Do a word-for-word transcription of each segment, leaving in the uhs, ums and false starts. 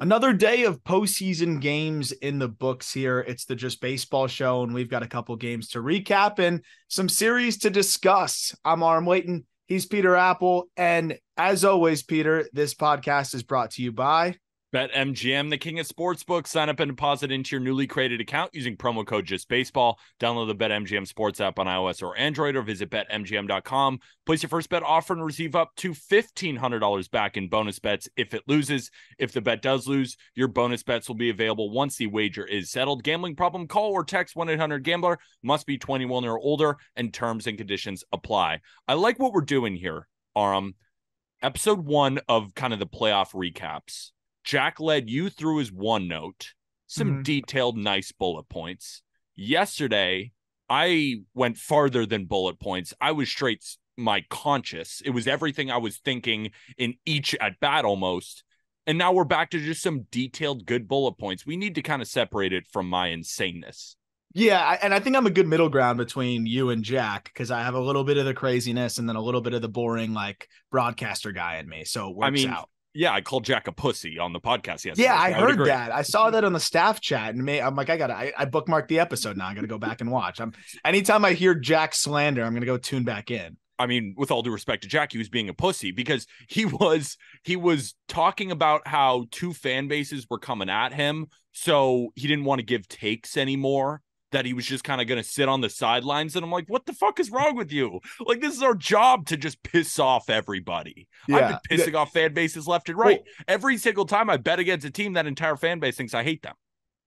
Another day of postseason games in the books here. It's the Just Baseball Show, and we've got a couple games to recap and some series to discuss. I'm Aram Leighton. He's Peter Apple. And as always, Peter, this podcast is brought to you by BetMGM, the king of sportsbooks. Sign up and deposit into your newly created account using promo code JustBaseball. Download the BetMGM Sports app on iOS or Android, or visit bet M G M dot com. Place your first bet offer and receive up to fifteen hundred dollars back in bonus bets if it loses. If the bet does lose, your bonus bets will be available once the wager is settled. Gambling problem? Call or text one eight hundred gambler. Must be twenty-one or older, and terms and conditions apply. I like what we're doing here, Aram. Episode one of kind of the playoff recaps. Jack led you through his OneNote, some mm-hmm. detailed, nice bullet points. Yesterday, I went farther than bullet points. I was straight my conscious. It was everything I was thinking in each at bat almost. And now we're back to just some detailed, good bullet points. We need to kind of separate it from my insaneness. Yeah, and I think I'm a good middle ground between you and Jack, because I have a little bit of the craziness and then a little bit of the boring, like, broadcaster guy in me. So it works I mean, out. Yeah, I called Jack a pussy on the podcast yesterday. Yeah, I, I heard that. I saw that on the staff chat, and I'm like, I got, I, I bookmarked the episode now. I got to go back and watch. I'm anytime I hear Jack slander, I'm gonna go tune back in. I mean, with all due respect to Jack, he was being a pussy because he was he was talking about how two fan bases were coming at him, so he didn't want to give takes anymore. That he was just kind of going to sit on the sidelines. And I'm like, what the fuck is wrong with you? Like, this is our job to just piss off everybody. Yeah. I've been pissing off fan bases left and right. Well, every single time I bet against a team, that entire fan base thinks I hate them.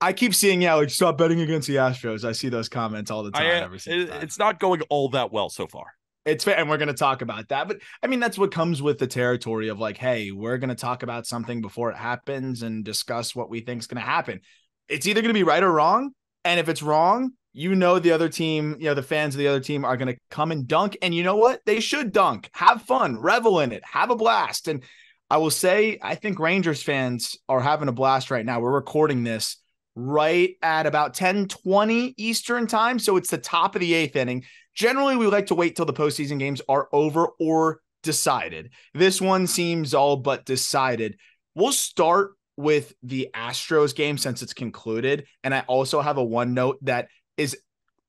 I keep seeing, yeah, like, stop betting against the Astros. I see those comments all the time. I, every single time. It's not going all that well so far. It's fair, and we're going to talk about that. But, I mean, that's what comes with the territory of, like, hey, we're going to talk about something before it happens and discuss what we think is going to happen. It's either going to be right or wrong. And if it's wrong, you know the other team, you know, the fans of the other team are going to come and dunk. And you know what? They should dunk. Have fun. Revel in it. Have a blast. And I will say, I think Rangers fans are having a blast right now. We're recording this right at about ten twenty Eastern time. So it's the top of the eighth inning. Generally, we like to wait till the postseason games are over or decided. This one seems all but decided. We'll start with the Astros game since it's concluded. And I also have a OneNote that is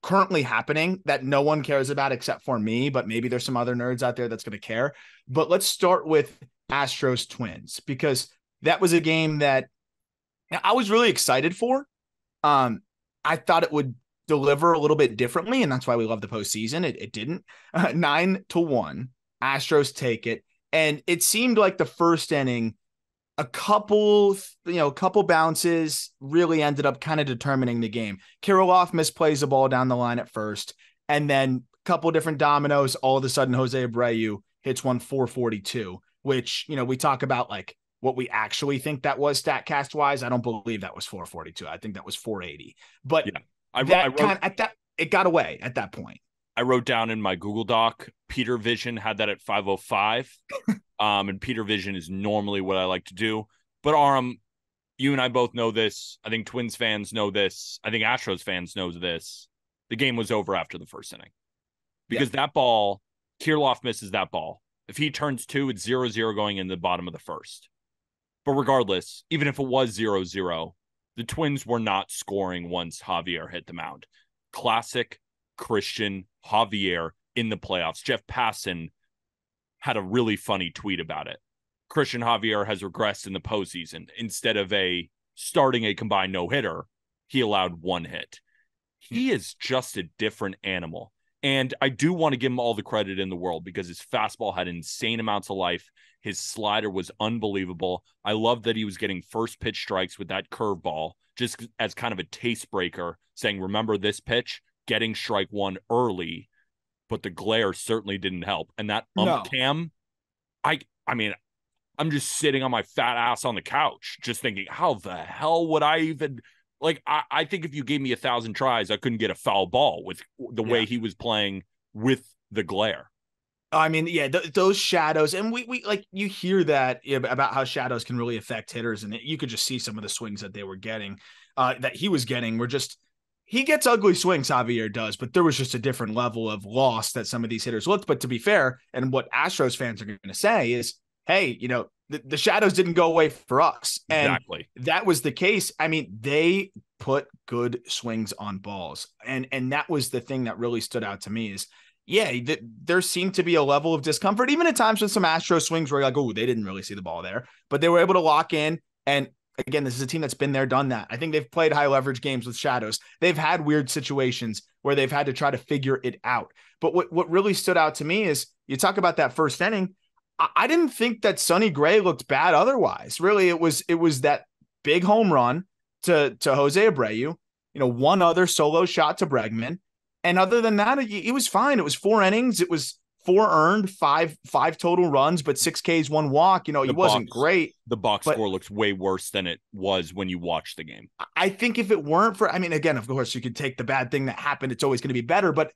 currently happening that no one cares about except for me, but maybe there's some other nerds out there that's going to care. But let's start with Astros Twins, because that was a game that I was really excited for. Um, I thought it would deliver a little bit differently, and that's why we love the postseason. It, it didn't. Uh, nine to one, Astros take it. And it seemed like the first inning, A couple, you know, a couple bounces really ended up kind of determining the game. Kirilloff misplays the ball down the line at first, and then a couple different dominoes. All of a sudden, Jose Abreu hits one four forty-two, which, you know, we talk about like what we actually think that was StatCast wise. I don't believe that was four forty-two. I think that was four eighty. But yeah, I, that I wrote, kind of, at that it got away at that point. I wrote down in my Google Doc, Peter Vision had that at five oh five. Um, and Peter Vision is normally what I like to do. But Aram, you and I both know this. I think Twins fans know this. I think Astros fans know this. The game was over after the first inning. Because yeah. that ball, Kirilloff misses that ball. If he turns two, it's zero zero going in the bottom of the first. But regardless, even if it was zero zero, the Twins were not scoring once Javier hit the mound. Classic Christian Javier in the playoffs. Jeff Passan had a really funny tweet about it. Christian Javier has regressed in the postseason. Instead of a starting a combined no-hitter, he allowed one hit. He is just a different animal. And I do want to give him all the credit in the world because his fastball had insane amounts of life. His slider was unbelievable. I love that he was getting first pitch strikes with that curveball, just as kind of a taste breaker, saying, remember this pitch, getting strike one early. But the glare certainly didn't help. And that ump no. cam, I I mean, I'm just sitting on my fat ass on the couch just thinking, how the hell would I even – like, I, I think if you gave me a thousand tries, I couldn't get a foul ball with the yeah. way he was playing with the glare. I mean, yeah, th- those shadows. And we, we like, you hear that about how shadows can really affect hitters. And you could just see some of the swings that they were getting, uh, that he was getting were just – he gets ugly swings, Javier does, but there was just a different level of loss that some of these hitters looked. But to be fair, and what Astros fans are going to say is, hey, you know, the, the shadows didn't go away for us. And exactly. That was the case. I mean, they put good swings on balls. And, and that was the thing that really stood out to me is, yeah, th- there seemed to be a level of discomfort, even at times with some Astro swings where you're like, oh, they didn't really see the ball there, but they were able to lock in. And again, this is a team that's been there, done that. I think they've played high leverage games with shadows. They've had weird situations where they've had to try to figure it out. But what, what really stood out to me is you talk about that first inning. I, I didn't think that Sonny Gray looked bad otherwise. Really, it was it was that big home run to, to Jose Abreu, you know, one other solo shot to Bregman. And other than that, it, it was fine. It was four innings. It was four earned, five five total runs, but six Ks, one walk. You know, it wasn't great. The box score looks way worse than it was when you watched the game. I think if it weren't for, I mean, again, of course, you could take the bad thing that happened. It's always going to be better, but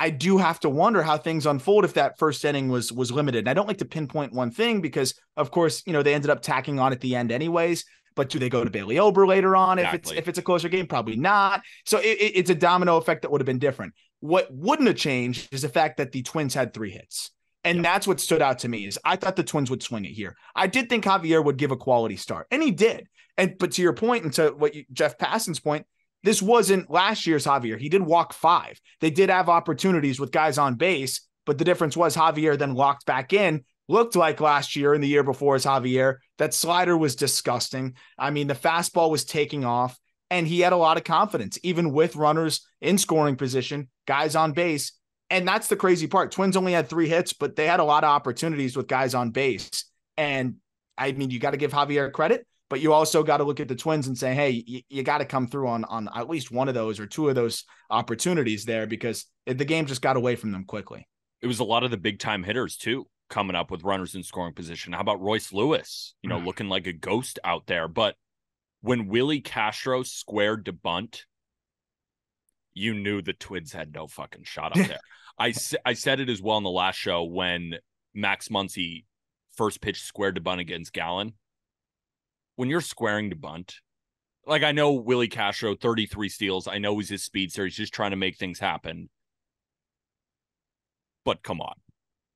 I do have to wonder how things unfold if that first inning was was limited. And I don't like to pinpoint one thing because, of course, you know, they ended up tacking on at the end anyways. But do they go to Bailey Ober later on? Exactly. If it's if it's a closer game, probably not. So it, it, it's a domino effect that would have been different. What wouldn't have changed is the fact that the Twins had three hits. And yeah. That's what stood out to me is I thought the Twins would swing it here. I did think Javier would give a quality start, and he did. And but to your point and to what you, Jeff Passan's point, this wasn't last year's Javier. He did walk five. They did have opportunities with guys on base, but the difference was Javier then locked back in. Looked like last year and the year before as Javier. That slider was disgusting. I mean, the fastball was taking off, and he had a lot of confidence, even with runners in scoring position, guys on base. And that's the crazy part. Twins only had three hits, but they had a lot of opportunities with guys on base. And, I mean, you got to give Javier credit, but you also got to look at the Twins and say, hey, you, you got to come through on, on at least one of those or two of those opportunities there because the game just got away from them quickly. It was a lot of the big-time hitters, too. Coming up with runners in scoring position. How about Royce Lewis, you know, mm. looking like a ghost out there. But when Willie Castro squared to bunt, you knew the Twins had no fucking shot up there. I, I said it as well in the last show when Max Muncy first pitch squared to bunt against Gallen. When you're squaring to bunt, like I know Willie Castro, thirty-three steals. I know he's his speedster. He's just trying to make things happen. But come on.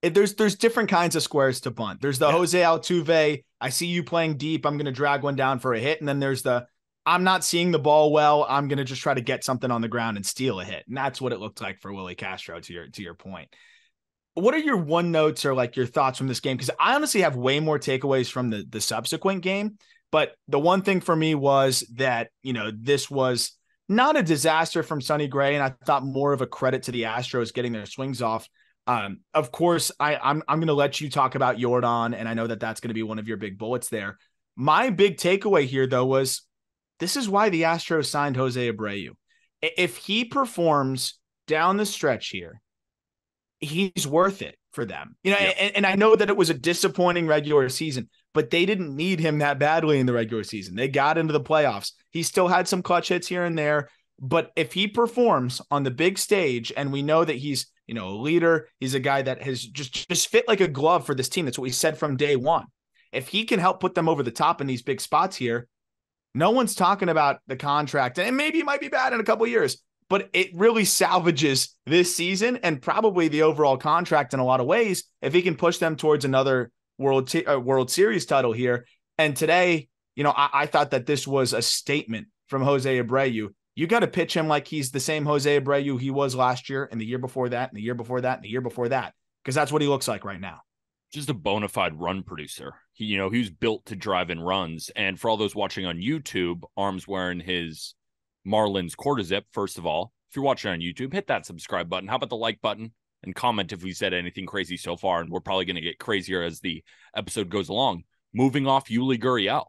There's there's different kinds of squares to bunt. There's the yeah. Jose Altuve, I see you playing deep, I'm going to drag one down for a hit. And then there's the, I'm not seeing the ball well, I'm going to just try to get something on the ground and steal a hit. And that's what it looked like for Willie Castro, to your to your point. What are your one notes or like your thoughts from this game? Because I honestly have way more takeaways from the, the subsequent game. But the one thing for me was that, you know, this was not a disaster from Sonny Gray. And I thought more of a credit to the Astros getting their swings off. Um, of course, I, I'm I'm going to let you talk about Yordan, and I know that that's going to be one of your big bullets there. My big takeaway here, though, was this is why the Astros signed Jose Abreu. If he performs down the stretch here, he's worth it for them. You know, yeah. and, and I know that it was a disappointing regular season, but they didn't need him that badly in the regular season. They got into the playoffs. He still had some clutch hits here and there, but if he performs on the big stage, and we know that he's you know, a leader. He's a guy that has just, just fit like a glove for this team. That's what we said from day one. If he can help put them over the top in these big spots here, no one's talking about the contract. And maybe it might be bad in a couple of years, but it really salvages this season and probably the overall contract in a lot of ways if he can push them towards another World, t- uh, World Series title here. And today, you know, I, I thought that this was a statement from Jose Abreu. You got to pitch him like he's the same Jose Abreu he was last year and the year before that and the year before that and the year before that because that's what he looks like right now. Just a bona fide run producer. He, you know, he was built to drive in runs. And for all those watching on YouTube, Arm's wearing his Marlins quarter zip, first of all. If you're watching on YouTube, hit that subscribe button. How about the like button and comment if we said anything crazy so far? And we're probably going to get crazier as the episode goes along. Moving off Yuli Gurriel,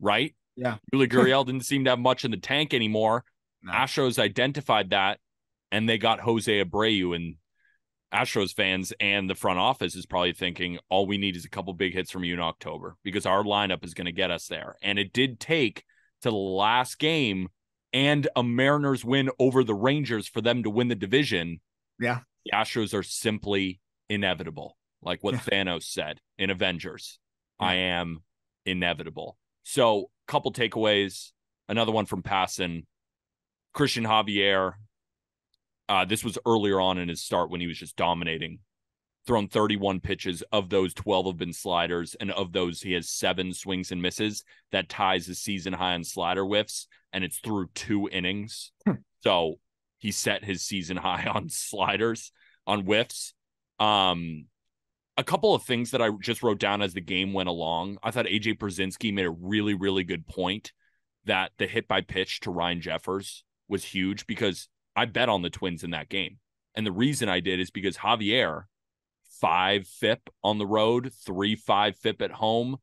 right? Yeah. Yuli Gurriel didn't seem to have much in the tank anymore. No. Astros identified that, and they got Jose Abreu, and Astros fans and the front office is probably thinking all we need is a couple big hits from you in October because our lineup is going to get us there. And it did take to the last game and a Mariners win over the Rangers for them to win the division. Yeah. The Astros are simply inevitable. Like what yeah. Thanos said in Avengers, yeah. I am inevitable. So a couple takeaways, another one from Passan. Christian Javier, uh, this was earlier on in his start when he was just dominating. thrown thirty-one pitches. Of those, twelve have been sliders, and of those, he has seven swings and misses. That ties his season high on slider whiffs, and it's through two innings. Hmm. So he set his season high on sliders, on whiffs. Um, a couple of things that I just wrote down as the game went along. I thought A J Brzezinski made a really, really good point that the hit by pitch to Ryan Jeffers was huge, because I bet on the Twins in that game. And the reason I did is because Javier, five F I P on the road, three five F I P at home,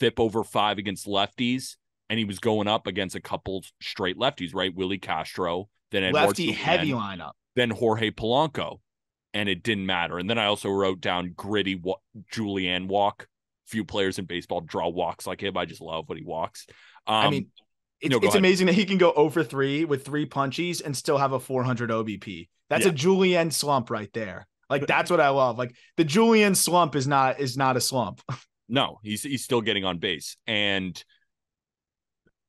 F I P over five against lefties, and he was going up against a couple straight lefties, right? Willie Castro, then Edward lefty Duran, heavy lineup, then Jorge Polanco, and it didn't matter. And then I also wrote down gritty wa- Julianne walk. Few players in baseball draw walks like him. I just love when he walks. Um, I mean, it's, no, it's amazing that he can go oh for three with three punchies and still have a four hundred O B P. That's yeah. a Julianne slump right there. Like, that's what I love. Like, the Julianne slump is not is not a slump. No, he's he's still getting on base. And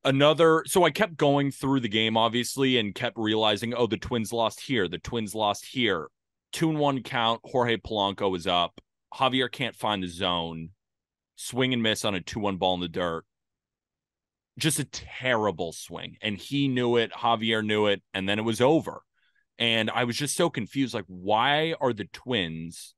another, so I kept going through the game, obviously, and kept realizing, oh, the Twins lost here. The Twins lost here. Two and one count. Jorge Polanco is up. Javier can't find the zone. Swing and miss on a two one ball in the dirt. Just a terrible swing. And he knew it. Javier knew it. And then it was over. And I was just so confused. Like, why are the Twins,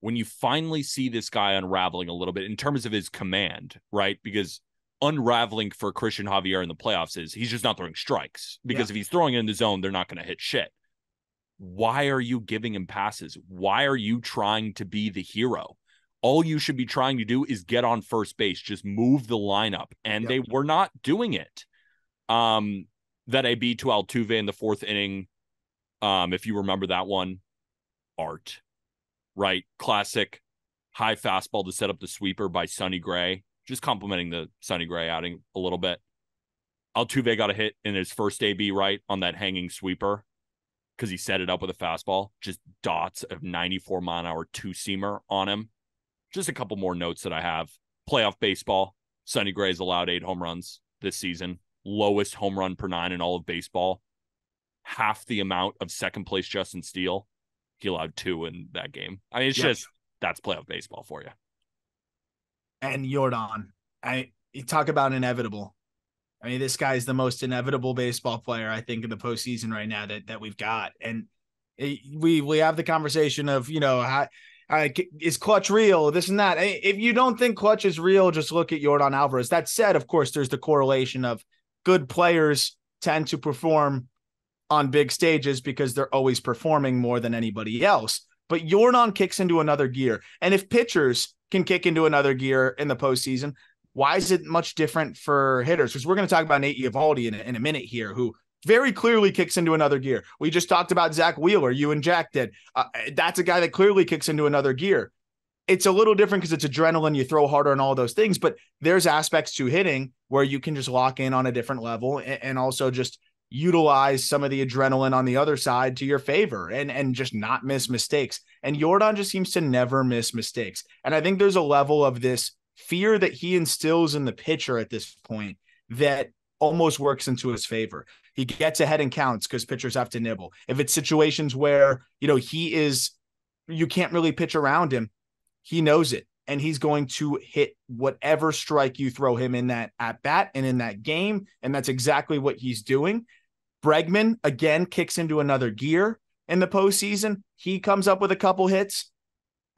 when you finally see this guy unraveling a little bit in terms of his command, right? Because unraveling for Christian Javier in the playoffs is he's just not throwing strikes, because yeah. if he's throwing it in the zone, they're not going to hit shit. Why are you giving him passes? Why are you trying to be the hero? All you should be trying to do is get on first base, just move the lineup. And yep. they were not doing it. Um, that A B to Altuve in the fourth inning. Um, if you remember that one, art, right? Classic high fastball to set up the sweeper by Sonny Gray. Just complimenting the Sonny Gray outing a little bit. Altuve got a hit in his first A B, right? On that hanging sweeper, because he set it up with a fastball. Just dots of ninety-four mile an hour two-seamer on him. Just a couple more notes that I have. Playoff baseball. Sonny Gray's allowed eight home runs this season. Lowest home run per nine in all of baseball. Half the amount of second place Justin Steele. He allowed two in that game. I mean, it's yes. just, that's playoff baseball for you. And Yordan, I you talk about inevitable. I mean, this guy is the most inevitable baseball player, I think, in the postseason right now that that we've got. And it, we we have the conversation of, you know, how, how, is clutch real? This and that. If you don't think clutch is real, just look at Yordan Alvarez. That said, of course, there's the correlation of good players tend to perform on big stages because they're always performing more than anybody else. But Yordan kicks into another gear. And if pitchers can kick into another gear in the postseason, why is it much different for hitters? Because we're going to talk about Nate Eovaldi in a, in a minute here, who very clearly kicks into another gear. We just talked about Zach Wheeler. You and Jack did. Uh, that's a guy that clearly kicks into another gear. It's a little different because it's adrenaline. You throw harder and all those things, but there's aspects to hitting where you can just lock in on a different level and, and also just utilize some of the adrenaline on the other side to your favor and, and just not miss mistakes. And Yordan just seems to never miss mistakes. And I think there's a level of this fear that he instills in the pitcher at this point that almost works into his favor. He gets ahead and counts because pitchers have to nibble. If it's situations where, you know, he is, you can't really pitch around him, he knows it. And he's going to hit whatever strike you throw him in that at bat and in that game. And that's exactly what he's doing. Bregman, again, kicks into another gear in the postseason. He comes up with a couple hits.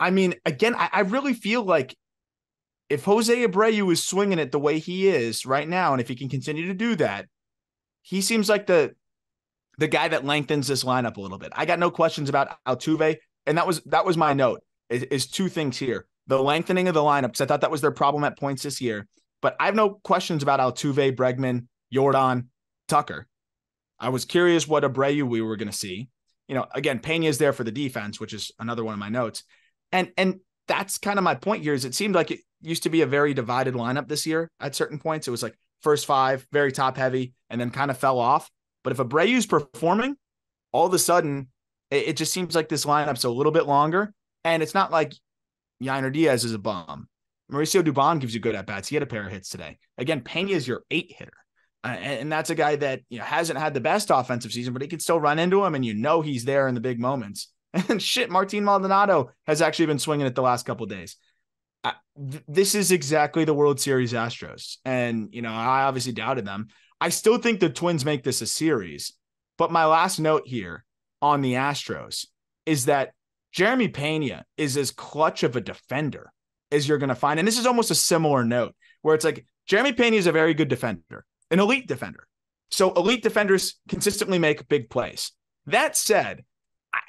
I mean, again, I, I really feel like if Jose Abreu is swinging it the way he is right now, and if he can continue to do that, he seems like the, the guy that lengthens this lineup a little bit. I got no questions about Altuve, and that was that was my note, is, is two things here. The lengthening of the lineup, because I thought that was their problem at points this year. But I have no questions about Altuve, Bregman, Yordan, Tucker. I was curious what Abreu we were going to see. You know, again, Peña is there for the defense, which is another one of my notes. And and that's kind of my point here, is it seemed like it used to be a very divided lineup this year at certain points. It was like first five, very top heavy, and then kind of fell off. But if Abreu's performing, all of a sudden, it, it just seems like this lineup's a little bit longer. And it's not like Yainer Diaz is a bomb. Mauricio Dubon gives you good at-bats. He had a pair of hits today. Again, Peña is your eight hitter. Uh, and, and that's a guy that, you know, hasn't had the best offensive season, but he can still run into him, and you know he's there in the big moments. And shit, Martin Maldonado has actually been swinging it the last couple of days. I, th- this is exactly the World Series Astros. And, you know, I obviously doubted them. I still think the Twins make this a series. But my last note here on the Astros is that Jeremy Peña is as clutch of a defender as you're going to find. And this is almost a similar note where it's like Jeremy Peña is a very good defender, an elite defender. So elite defenders consistently make big plays. That said,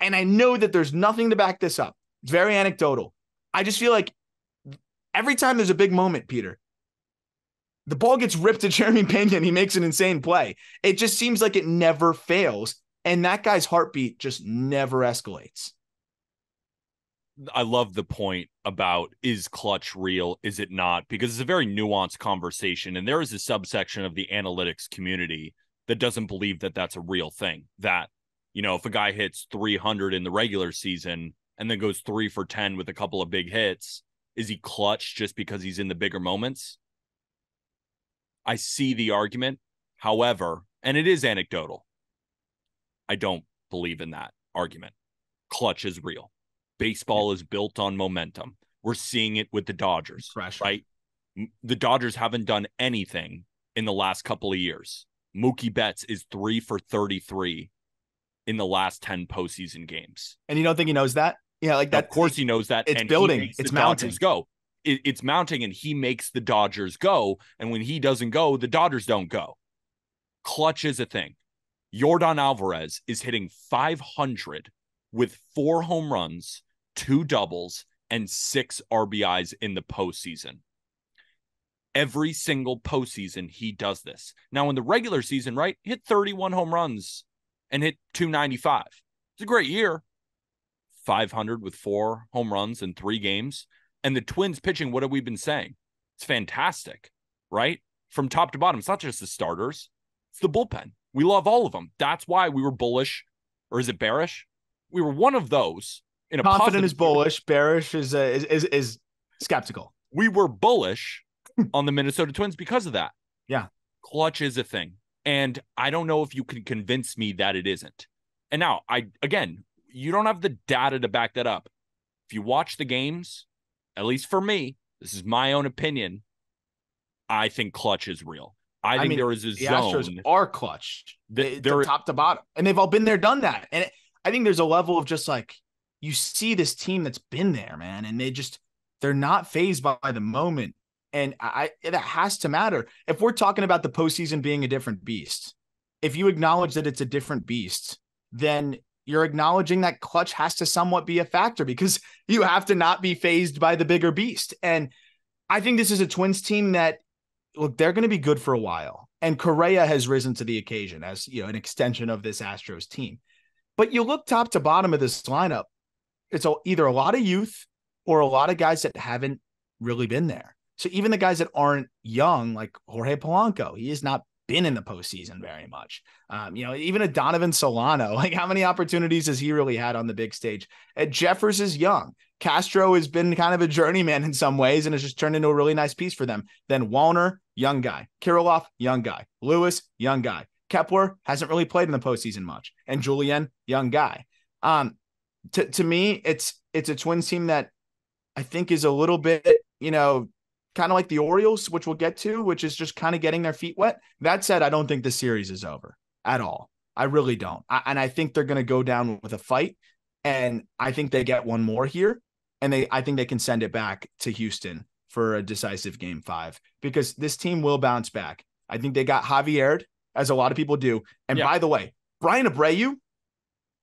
and I know that there's nothing to back this up, it's very anecdotal. I just feel like every time there's a big moment, Peter, the ball gets ripped to Jeremy Peña and he makes an insane play. It just seems like it never fails. And that guy's heartbeat just never escalates. I love the point about is clutch real, is it not? Because it's a very nuanced conversation. And there is a subsection of the analytics community that doesn't believe that that's a real thing. That, you know, if a guy hits three hundred in the regular season and then goes three for ten with a couple of big hits, is he clutch just because he's in the bigger moments? I see the argument. However, and it is anecdotal, I don't believe in that argument. Clutch is real. Baseball is built on momentum. We're seeing it with the Dodgers, pressure. Right? The Dodgers haven't done anything in the last couple of years. Mookie Betts is three for thirty-three in the last ten postseason games. And you don't think he knows that? Yeah, like that. Of course he knows that. It's and building. It's mounting. Dodgers go. It, it's mounting, and he makes the Dodgers go. And when he doesn't go, the Dodgers don't go. Clutch is a thing. Yordan Alvarez is hitting five hundred with four home runs, two doubles, and six R B Is in the postseason. Every single postseason, he does this. Now, in the regular season, right, hit thirty-one home runs and hit two ninety-five. It's a great year. five hundred with four home runs in three games. And the Twins pitching, what have we been saying? It's fantastic, right? From top to bottom, it's not just the starters. It's the bullpen. We love all of them. That's why we were bullish, or is it bearish? We were one of those. In a Confident is bullish. Bearish is, uh, is is is skeptical. We were bullish on the Minnesota Twins because of that. Yeah. Clutch is a thing. And I don't know if you can convince me that it isn't. And now, I again, you don't have the data to back that up. If you watch the games, at least for me, this is my own opinion, I think clutch is real. I, I think mean, there is a the zone. The Astros are clutch. They, they're top to bottom. And they've all been there, done that. And it, I think there's a level of just like, you see this team that's been there, man, and they just, they're not fazed by, by the moment. And I, that has to matter. If we're talking about the postseason being a different beast, if you acknowledge that it's a different beast, then you're acknowledging that clutch has to somewhat be a factor because you have to not be fazed by the bigger beast. And I think this is a Twins team that, look, they're going to be good for a while. And Correa has risen to the occasion as, you know, an extension of this Astros team. But you look top to bottom of this lineup, it's either a lot of youth or a lot of guys that haven't really been there. So even the guys that aren't young, like Jorge Polanco, he has not been in the postseason very much. Um, you know, even a Donovan Solano, like how many opportunities has he really had on the big stage? And Jeffers is young. Castro has been kind of a journeyman in some ways and has just turned into a really nice piece for them. Then Walner, young guy. Kirilloff, young guy. Lewis, young guy. Kepler hasn't really played in the postseason much. And Julien, young guy. Um, to, to me, it's it's a Twins team that I think is a little bit, you know, kind of like the Orioles, which we'll get to, which is just kind of getting their feet wet. That said, I don't think the series is over at all. I really don't. I, and I think they're going to go down with a fight. And I think they get one more here. And they, I think they can send it back to Houston for a decisive game five, because this team will bounce back. I think they got Javier'd, as a lot of people do. And yeah. By the way, Bryan Abreu,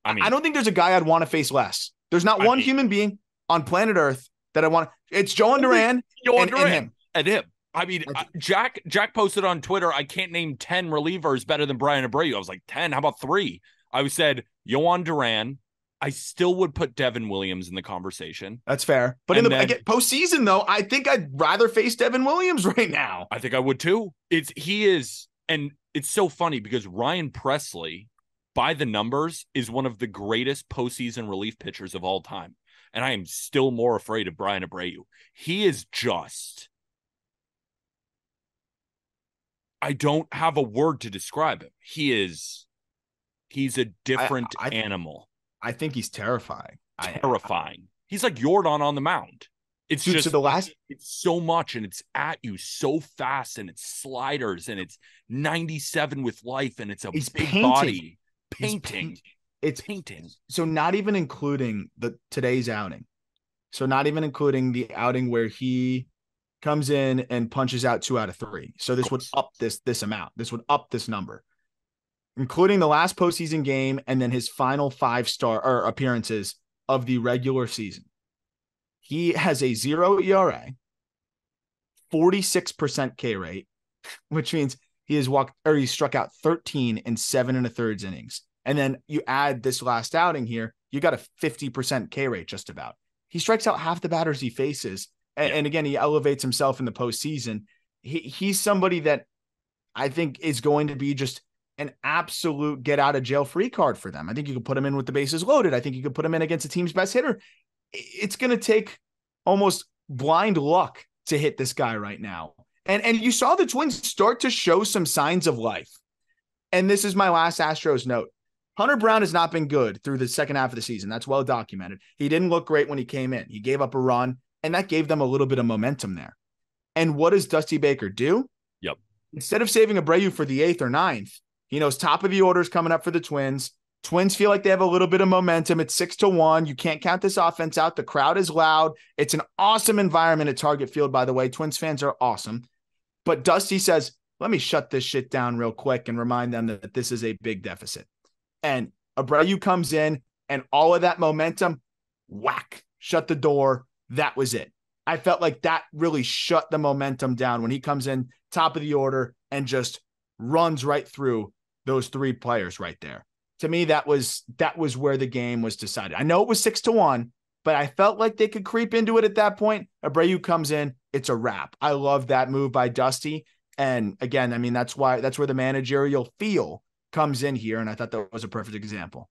I mean, I don't think there's a guy I'd want to face less. There's not I one mean, human being on planet Earth that I want. It's Joan Duran and, and him. And him. I mean, I, Jack Jack posted on Twitter, I can't name ten relievers better than Bryan Abreu. I was like, ten? How about three? I said, Yoan Duran. I still would put Devin Williams in the conversation. That's fair. But and in the then, I get, postseason, though, I think I'd rather face Devin Williams right now. I think I would, too. It's He is. And it's so funny because Ryan Presley, by the numbers, is one of the greatest postseason relief pitchers of all time. And I am still more afraid of Bryan Abreu. He is just, I don't have a word to describe him. He is, he's a different I, I, animal. I think he's terrifying. Terrifying. I, I, he's like Yordan on the mound. It's dude, just so the last. It's so much, and it's at you so fast, and it's sliders, and it's ninety-seven with life, and it's a he's big painting. body painting. He's pa- it's painting. So not even including the today's outing. So not even including the outing where he comes in and punches out two out of three. So this would up this this amount. This would up this number, including the last postseason game and then his final five star or appearances of the regular season. He has a zero E R A, forty-six percent K rate, which means he has walked or he struck out thirteen in seven and a thirds innings. And then you add this last outing here, you got a fifty percent K rate just about. He strikes out half the batters he faces. And, yeah. and again, he elevates himself in the postseason. He, he's somebody that I think is going to be just an absolute get out of jail free card for them. I think you could put him in with the bases loaded. I think you could put him in against the team's best hitter. It's going to take almost blind luck to hit this guy right now. And and you saw the Twins start to show some signs of life. And this is my last Astros note. Hunter Brown has not been good through the second half of the season. That's well documented. He didn't look great when he came in. He gave up a run, and that gave them a little bit of momentum there. And what does Dusty Baker do? Yep. Instead of saving Abreu for the eighth or ninth, he knows top of the order is coming up for the Twins. Twins feel like they have a little bit of momentum. It's six to one. You can't count this offense out. The crowd is loud. It's an awesome environment at Target Field, by the way. Twins fans are awesome. But Dusty says, let me shut this shit down real quick and remind them that this is a big deficit. And Abreu comes in and all of that momentum, whack, shut the door. That was it. I felt like that really shut the momentum down when he comes in top of the order and just runs right through those three players right there. To me, that was that was where the game was decided. I know it was six to one, but I felt like they could creep into it at that point. Abreu comes in, it's a wrap. I love that move by Dusty. And again, I mean, that's why that's where the managerial feel comes in here. And I thought that was a perfect example.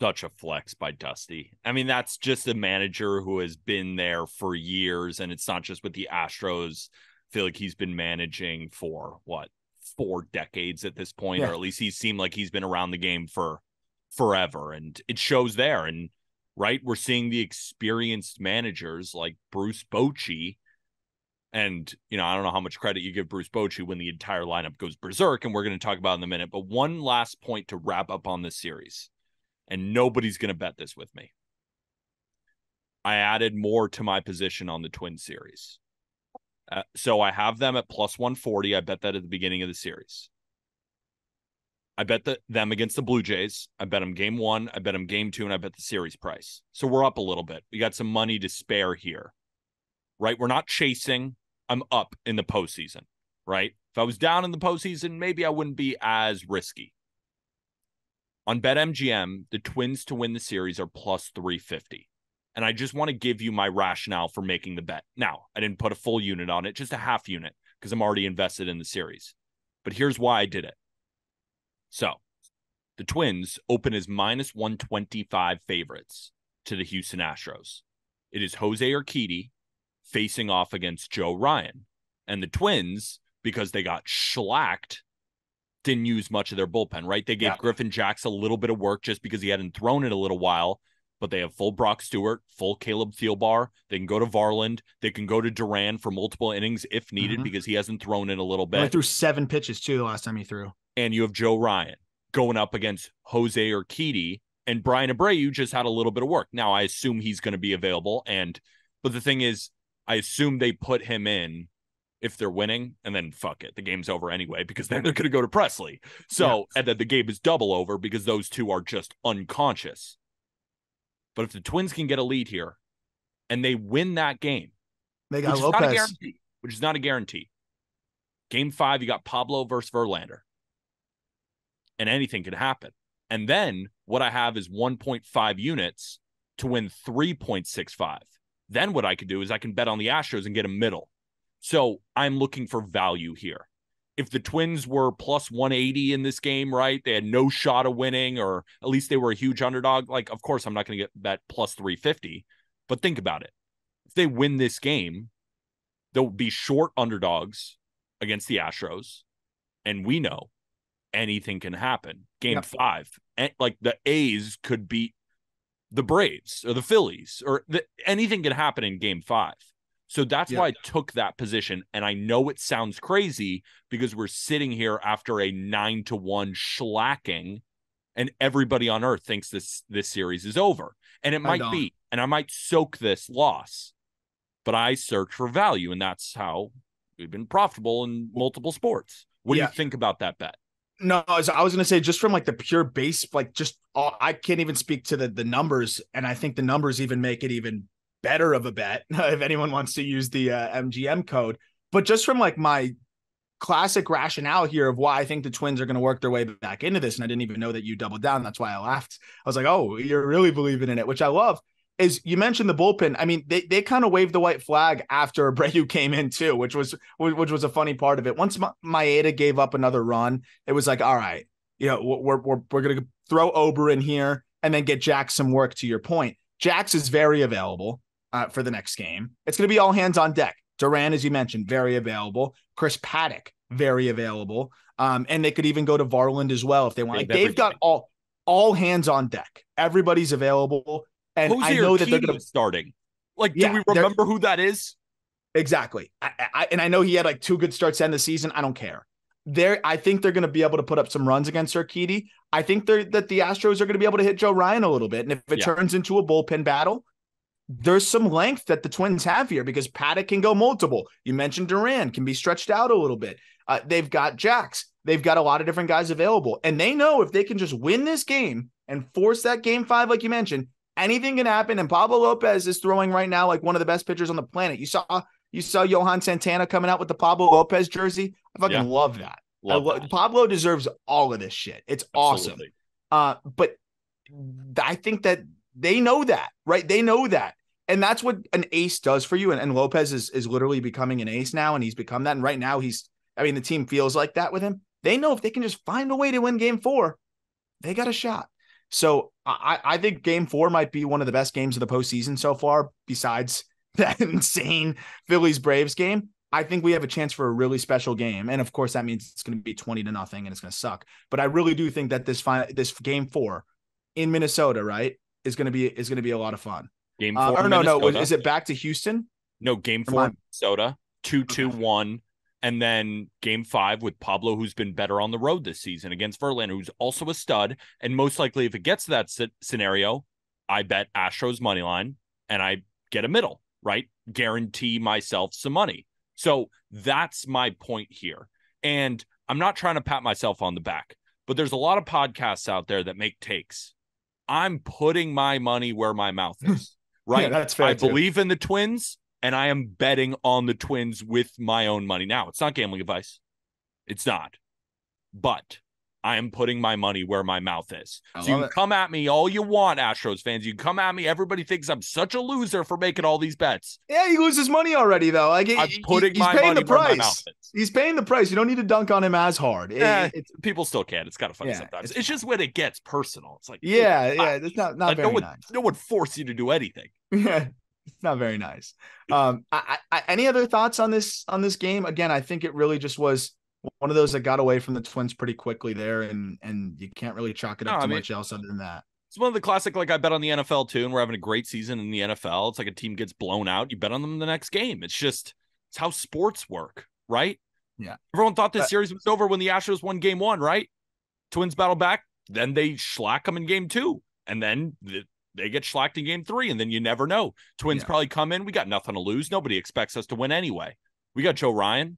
Such a flex by Dusty. I mean, that's just a manager who has been there for years. And it's not just with the Astros. I feel like he's been managing for what? Four decades at this point, yeah. or at least he seemed like he's been around the game for forever, and it shows there. And right, we're seeing the experienced managers like Bruce Bochy, and you know, I don't know how much credit you give Bruce Bochy when the entire lineup goes berserk, and we're going to talk about it in a minute. But one last point to wrap up on this series, and nobody's going to bet this with me. I added more to my position on the Twin series. Uh, so I have them at plus one forty. I bet that at the beginning of the series. I bet the, them against the Blue Jays. I bet them game one. I bet them game two, and I bet the series price. So we're up a little bit. We got some money to spare here, right? We're not chasing. I'm up in the postseason, right? If I was down in the postseason, maybe I wouldn't be as risky. On BetMGM, the Twins to win the series are plus three fifty. And I just want to give you my rationale for making the bet. Now, I didn't put a full unit on it, just a half unit, because I'm already invested in the series. But here's why I did it. So, the Twins open as minus one twenty-five favorites to the Houston Astros. It is Jose Urquidy facing off against Joe Ryan. And the Twins, because they got shellacked, didn't use much of their bullpen, right? They gave yeah. Griffin Jacks a little bit of work just because he hadn't thrown it a little while. But they have full Brock Stewart, full Caleb Thielbar. They can go to Varland. They can go to Duran for multiple innings if needed mm-hmm. because he hasn't thrown in a little bit. He threw seven pitches, too, the last time he threw. And you have Joe Ryan going up against Jose Urquidy. And Bryan Abreu just had a little bit of work. Now, I assume he's going to be available. And But the thing is, I assume they put him in if they're winning. And then, fuck it, the game's over anyway because then they're going to go to Presley. So yeah. and then the game is double over because those two are just unconscious. But if the Twins can get a lead here and they win that game, they got which Lopez, is not a guarantee, which is not a guarantee. Game five, you got Pablo versus Verlander. And anything can happen. And then what I have is one point five units to win three point six five. Then what I could do is I can bet on the Astros and get a middle. So I'm looking for value here. If the Twins were plus one eighty in this game, right, they had no shot of winning, or at least they were a huge underdog. Like, of course, I'm not going to get that plus three fifty, but think about it. If they win this game, they'll be short underdogs against the Astros, and we know anything can happen. Game yeah. five, and, like the A's could beat the Braves or the Phillies or the, anything can happen in game five. So that's yeah. why I took that position. And I know it sounds crazy because we're sitting here after a nine to one shellacking and everybody on earth thinks this, this series is over, and it might be, and I might soak this loss, but I search for value, and that's how we've been profitable in multiple sports. What yeah. do you think about that bet? No, I was, I was going to say just from like the pure base, like just all, I can't even speak to the the numbers. And I think the numbers even make it even better of a bet if anyone wants to use the uh, M G M code. But just from like my classic rationale here of why I think the Twins are going to work their way back into this. And I didn't even know that you doubled down. That's why I laughed. I was like, oh, you're really believing in it, which I love. Is you mentioned the bullpen. I mean, they they kind of waved the white flag after Abreu came in too, which was which was a funny part of it. Once Ma- Maeda gave up another run, it was like, all right, you know, we're we're we're gonna throw Ober in here and then get Jack some work. To your point, Jax is very available uh, for the next game. It's gonna be all hands on deck. Duran, as you mentioned, very available. Chris Paddock, very available. Um, and they could even go to Varland as well if they want. Like, they've got all all hands on deck. Everybody's available. And Jose I know Urquidy that they're going to starting. Like, yeah, do we remember who that is? Exactly. I, I, and I know he had like two good starts to end the season. I don't care. There, I think they're going to be able to put up some runs against Urquidy. I think they're, that the Astros are going to be able to hit Joe Ryan a little bit. And if it yeah. turns into a bullpen battle, there's some length that the Twins have here because Paddock can go multiple. You mentioned Duran can be stretched out a little bit. Uh, they've got Jax. They've got a lot of different guys available. And they know if they can just win this game and force that game five, like you mentioned, anything can happen, and Pablo Lopez is throwing right now like one of the best pitchers on the planet. You saw you saw Johan Santana coming out with the Pablo Lopez jersey. I fucking yeah. love that. Love lo- that. Pablo deserves all of this shit. It's Absolutely. awesome. Uh, but th- I think that they know that, right? They know that. And that's what an ace does for you. And, and Lopez is, is literally becoming an ace now, and he's become that. And right now he's – I mean, the team feels like that with him. They know if they can just find a way to win game four, they got a shot. So I, I think game four might be one of the best games of the postseason so far, besides that insane Phillies Braves game. I think we have a chance for a really special game. And of course that means it's going to be twenty to nothing and it's going to suck. But I really do think that this final, this game four in Minnesota, right, is going to be, is going to be a lot of fun. Game four. Uh, or no, Minnesota. no. Is it back to Houston? No, game four in Minnesota, two, two, one. And then game five with Pablo, who's been better on the road this season against Verlander, who's also a stud. And most likely, if it gets to that c- scenario, I bet Astros money line and I get a middle, right? Guarantee myself some money. So that's my point here. And I'm not trying to pat myself on the back, but there's a lot of podcasts out there that make takes. I'm putting my money where my mouth is, right? Yeah, that's fair I too. believe in the Twins. And I am betting on the Twins with my own money. Now, it's not gambling advice. It's not. But I am putting my money where my mouth is. I so you can it. come at me all you want, Astros fans. You can come at me. Everybody thinks I'm such a loser for making all these bets. Yeah, he loses money already, though. Like, I'm he, putting he's my paying money the price. where my mouth is. He's paying the price. You don't need to dunk on him as hard. It, eh, it's, people still can. It's kind of funny yeah, sometimes. It's, it's just when it gets personal. It's like, yeah, dude, yeah. I, it's not, not like, very no one, nice. No one forced you to do anything. Yeah. It's not very nice. Um, I, I, any other thoughts on this on this game? Again, I think it really just was one of those that got away from the Twins pretty quickly there, and and you can't really chalk it up no, to I mean, much else other than that. It's one of the classic, like I bet on the N F L too, and we're having a great season in the N F L. It's like a team gets blown out, you bet on them the next game. It's just it's how sports work, right? Yeah. Everyone thought this but, series was over when the Astros won game one, right? Twins battle back, then they shellac them in game two, and then the they get shellacked in game three, and then you never know. Twins yeah. probably come in. We got nothing to lose. Nobody expects us to win anyway. We got Joe Ryan.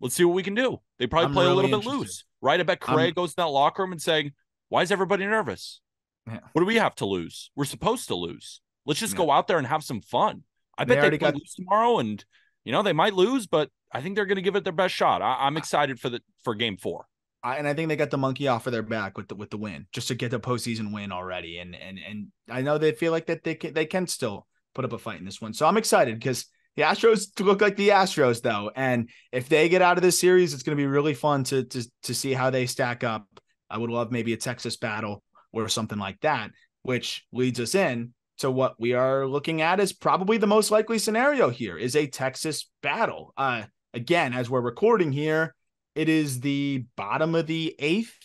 Let's see what we can do. They probably I'm play really a little interested. bit loose, right? I bet Correa I'm... goes in that locker room and saying, why is everybody nervous? Yeah. What do we have to lose? We're supposed to lose. Let's just yeah. go out there and have some fun. I bet they, they got... lose tomorrow, and you know they might lose, but I think they're going to give it their best shot. I- I'm excited for the for game four. I, and I think they got the monkey off of their back with the, with the win, just to get the postseason win already. And and and I know they feel like that they can, they can still put up a fight in this one. So I'm excited because the Astros look like the Astros, though. And if they get out of this series, it's going to be really fun to, to, to see how they stack up. I would love maybe a Texas battle or something like that, which leads us in to what we are looking at is probably the most likely scenario here is a Texas battle. Uh, again, as we're recording here, it is the bottom of the eighth,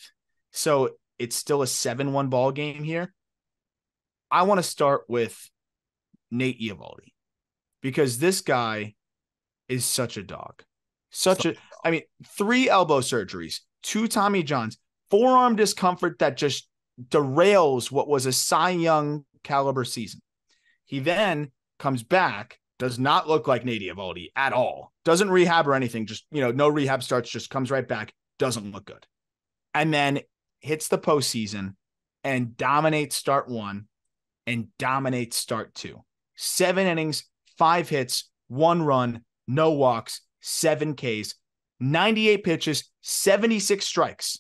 so it's still a seven one ball game here. I want to start with Nate Eovaldi, because this guy is such a dog. Such a, I mean, three elbow surgeries, two Tommy Johns, forearm discomfort that just derails what was a Cy Young caliber season. He then comes back, does not look like Nate Eovaldi at all. Doesn't rehab or anything. Just, you know, no rehab starts, just comes right back. Doesn't look good. And then hits the postseason and dominates start one and dominates start two. Seven innings, five hits, one run, no walks, seven Ks, ninety-eight pitches, seventy-six strikes,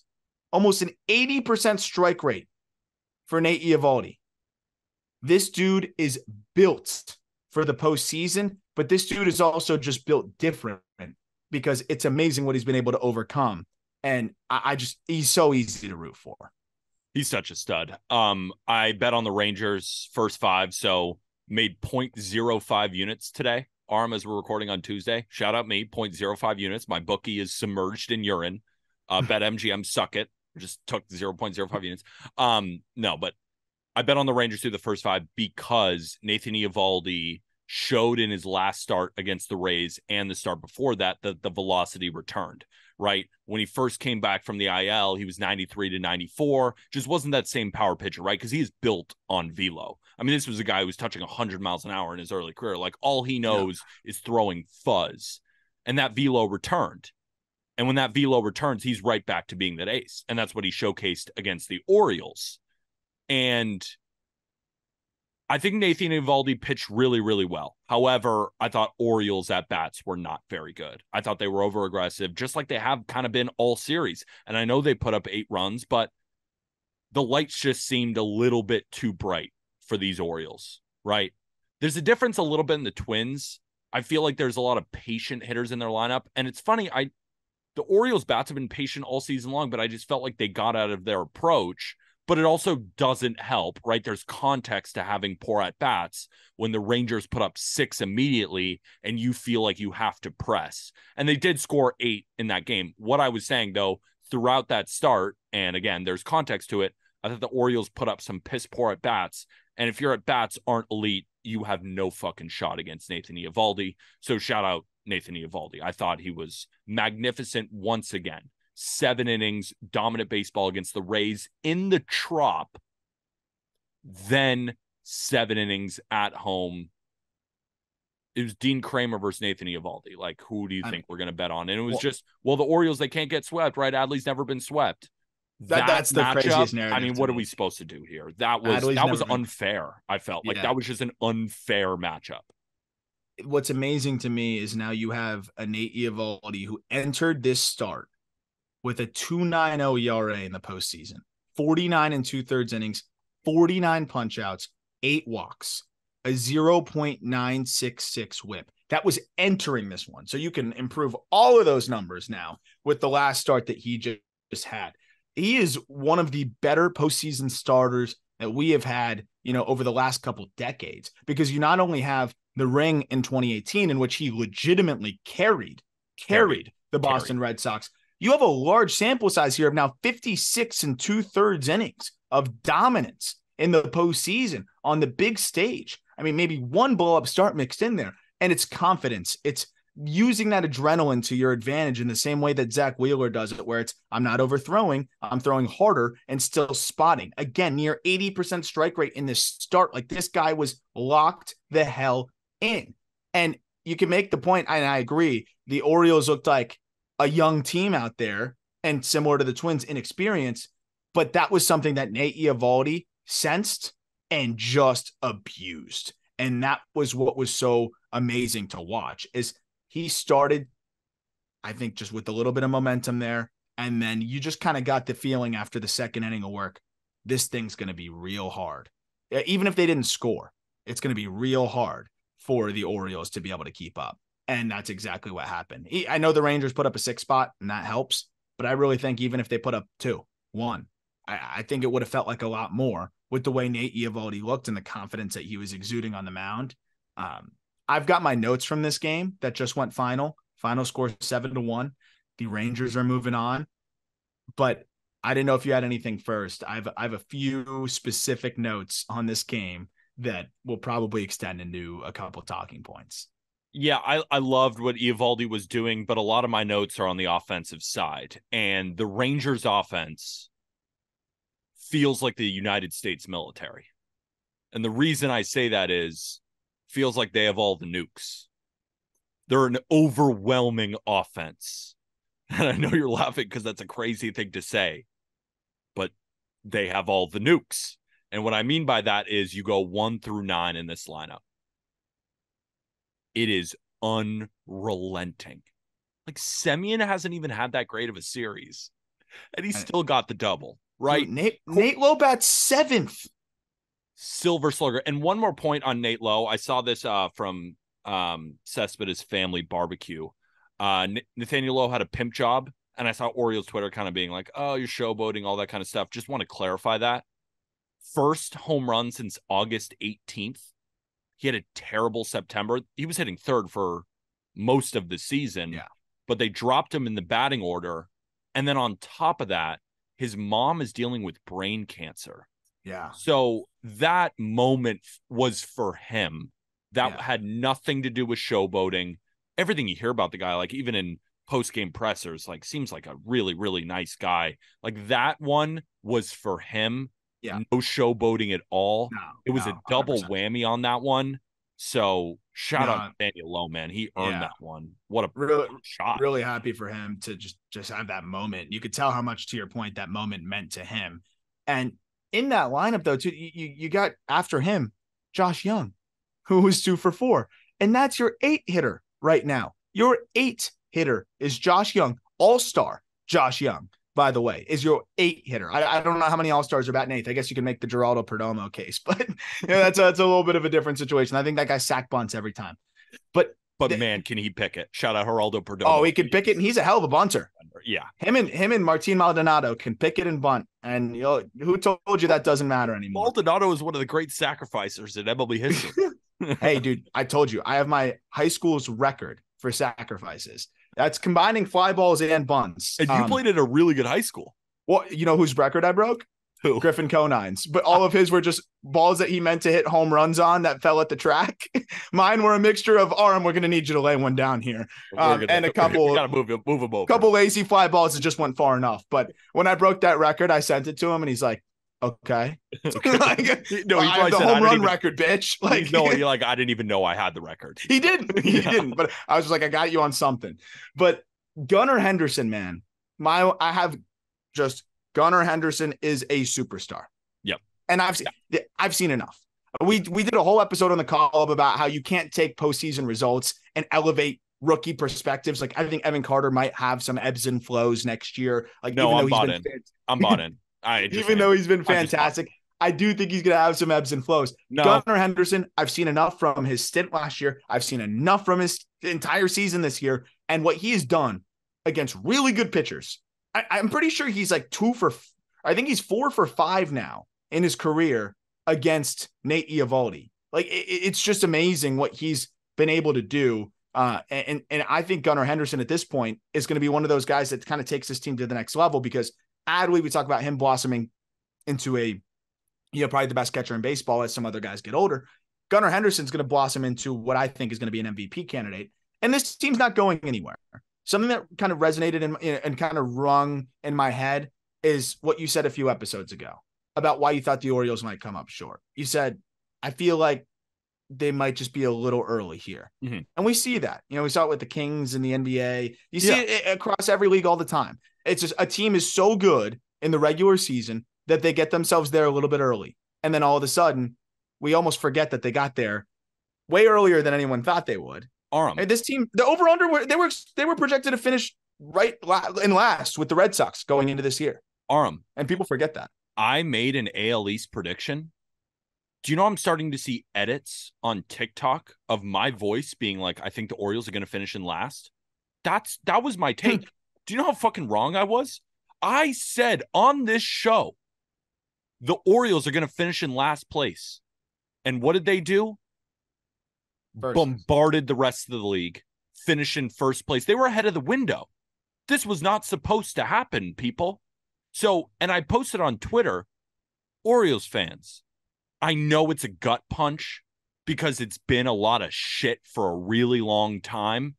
almost an eighty percent strike rate for Nate Eovaldi. This dude is built for the postseason, but this dude is also just built different, because it's amazing what he's been able to overcome. And I, I just, he's so easy to root for. He's such a stud. Um, I bet on the Rangers first five, so made point zero five units today. Arm, as we're recording on Tuesday. Shout out me, point zero five units. My bookie is submerged in urine. Uh, bet M G M, suck it. Just took zero point zero five units. Um, no, but I bet on the Rangers through the first five because Nathan Eovaldi showed in his last start against the Rays and the start before that that the velocity returned, right? When he first came back from the I L, he was ninety-three to ninety-four. Just wasn't that same power pitcher, right? Because he is built on velo. I mean, this was a guy who was touching one hundred miles an hour in his early career. Like, all he knows yeah. is throwing fuzz. And that velo returned. And when that velo returns, he's right back to being that ace. And that's what he showcased against the Orioles. And I think Nathan Eovaldi pitched really, really well. However, I thought Orioles at-bats were not very good. I thought they were over-aggressive, just like they have kind of been all series. And I know they put up eight runs, but the lights just seemed a little bit too bright for these Orioles, right? There's a difference a little bit in the Twins. I feel like there's a lot of patient hitters in their lineup. And it's funny, I the Orioles' bats have been patient all season long, but I just felt like they got out of their approach. But it also doesn't help, right? There's context to having poor at-bats when the Rangers put up six immediately and you feel like you have to press. And they did score eight in that game. What I was saying, though, throughout that start, and again, there's context to it, I thought the Orioles put up some piss-poor at-bats. And if your at-bats aren't elite, you have no fucking shot against Nathan Eovaldi. So shout out Nathan Eovaldi. I thought he was magnificent once again. Seven innings, dominant baseball against the Rays in the Trop, then seven innings at home. It was Dean Kramer versus Nathan Eovaldi. Like, who do you I think mean, we're going to bet on? And it was well, just, well, the Orioles, they can't get swept, right? Adley's never been swept. That, that that's the matchup, craziest narrative. I mean, what me. are we supposed to do here? That was Adley's that was unfair, been... I felt. Like, yeah. that was just an unfair matchup. What's amazing to me is now you have a Nate Eovaldi who entered this start with a two point nine oh E R A in the postseason, forty-nine and two-thirds innings, forty-nine punch-outs, eight walks, a point nine six six whip. That was entering this one. So you can improve all of those numbers now with the last start that he just had. He is one of the better postseason starters that we have had, you know, over the last couple decades, because you not only have the ring in twenty eighteen, in which he legitimately carried, carried the Boston Red Sox. You have a large sample size here of now fifty-six and two-thirds innings of dominance in the postseason on the big stage. I mean, maybe one blow-up start mixed in there, and it's confidence. It's using that adrenaline to your advantage in the same way that Zach Wheeler does it, where it's, I'm not overthrowing, I'm throwing harder and still spotting. Again, near eighty percent strike rate in this start. Like, this guy was locked the hell in. And you can make the point, and I agree, the Orioles looked like a young team out there, and similar to the Twins, inexperience, but that was something that Nate Eovaldi sensed and just abused. And that was what was so amazing to watch, is he started, I think, just with a little bit of momentum there. And then you just kind of got the feeling after the second inning of work, this thing's going to be real hard. Even if they didn't score, it's going to be real hard for the Orioles to be able to keep up. And that's exactly what happened. He, I know the Rangers put up a six spot, and that helps. But I really think even if they put up two, one, I, I think it would have felt like a lot more with the way Nate Eovaldi looked and the confidence that he was exuding on the mound. Um, I've got my notes from this game that just went final. Final score seven to one. The Rangers are moving on. But I didn't know if you had anything first. I've I've a few specific notes on this game that will probably extend into a couple of talking points. Yeah, I, I loved what Eovaldi was doing, but a lot of my notes are on the offensive side. And the Rangers offense feels like the United States military. And the reason I say that is feels like they have all the nukes. They're an overwhelming offense. And I know you're laughing because that's a crazy thing to say, but they have all the nukes. And what I mean by that is you go one through nine in this lineup. It is unrelenting. Like, Semien hasn't even had that great of a series, and he still got the double, right? Dude, Nate, Nate Lowe bats seventh. Silver slugger. And one more point on Nate Lowe. I saw this uh, from um, Cespedes Family Barbecue. Uh, Nathaniel Lowe had a pimp job, and I saw Orioles Twitter kind of being like, oh, you're showboating, all that kind of stuff. Just want to clarify that. First home run since August eighteenth. He had a terrible September. He was hitting third for most of the season, yeah. But they dropped him in the batting order. And then on top of that, his mom is dealing with brain cancer. Yeah. So that moment was for him. That yeah. had nothing to do with showboating. Everything you hear about the guy, like even in post-game pressers, like seems like a really, really nice guy. Like that one was for him. Yeah. No showboating at all. No, it was no, a double one hundred percent whammy on that one. So shout no. out to Daniel Lowe, man. He earned yeah. that one. What a really, shot. Really happy for him to just, just have that moment. You could tell how much, to your point, that moment meant to him. And in that lineup, though, too, you, you got after him, Josh Young, who was two for four. And that's your eight hitter right now. Your eight hitter is Josh Young, all-star Josh Young. By the way, is your eight hitter. I, I don't know how many all-stars are batting eighth. I guess you can make the Geraldo Perdomo case, but you know, that's, a, that's a little bit of a different situation. I think that guy sack bunts every time. But but th- man, can he pick it? Shout out Geraldo Perdomo. Oh, he can pick it, and he's a hell of a bunter. Yeah, him and him and Martin Maldonado can pick it and bunt. And you know, who told you that doesn't matter anymore? Maldonado is one of the great sacrificers in M L B history. Hey, dude, I told you I have my high school's record for sacrifices. That's combining fly balls and bunts. And you um, played at a really good high school. Well, you know whose record I broke? Who? Griffin Conine's. But all of his were just balls that he meant to hit home runs on that fell at the track. Mine were a mixture of, Aram, we're going to need you to lay one down here. Um, gonna, and a couple gotta move, move them over. Couple lazy fly balls that just went far enough. But when I broke that record, I sent it to him, and he's like, okay. okay. Like, no, he I have the said, home run even, record, bitch. Like, no, you're like, I didn't even know I had the record. He didn't. He yeah. didn't. But I was just like, I got you on something. But Gunnar Henderson, man, my I have just Gunnar Henderson is a superstar. Yep. And I've yeah. I've seen enough. We we did a whole episode on the call-up about how you can't take postseason results and elevate rookie perspectives. Like, I think Evan Carter might have some ebbs and flows next year. Like, no, I'm bought in. I'm bought in. I just, Even though he's been fantastic, I, just, I do think he's going to have some ebbs and flows. No. Gunnar Henderson, I've seen enough from his stint last year. I've seen enough from his entire season this year. And what he has done against really good pitchers, I, I'm pretty sure he's like two for, I think he's four for five now in his career against Nate Eovaldi. Like, it, it's just amazing what he's been able to do. Uh, and, and I think Gunnar Henderson at this point is going to be one of those guys that kind of takes his team to the next level, because Adley, we talk about him blossoming into a, you know, probably the best catcher in baseball as some other guys get older. Gunnar Henderson's going to blossom into what I think is going to be an M V P candidate. And this team's not going anywhere. Something that kind of resonated in, in, and kind of rung in my head is what you said a few episodes ago about why you thought the Orioles might come up short. You said, I feel like they might just be a little early here. Mm-hmm. And we see that. You know, we saw it with the Kings and the N B A. You see yeah. it across every league all the time. It's just a team is so good in the regular season that they get themselves there a little bit early. And then all of a sudden, we almost forget that they got there way earlier than anyone thought they would. Aram. And this team, the over-under, they were they were projected to finish right in last with the Red Sox going into this year. Aram. And people forget that. I made an A L East prediction. Do you know I'm starting to see edits on TikTok of my voice being like, I think the Orioles are going to finish in last? That's That was my take. Do you know how fucking wrong I was? I said on this show, the Orioles are going to finish in last place. And what did they do? First. Bombarded the rest of the league, finish in first place. They were ahead of the window. This was not supposed to happen, people. So, and I posted on Twitter, Orioles fans, I know it's a gut punch because it's been a lot of shit for a really long time.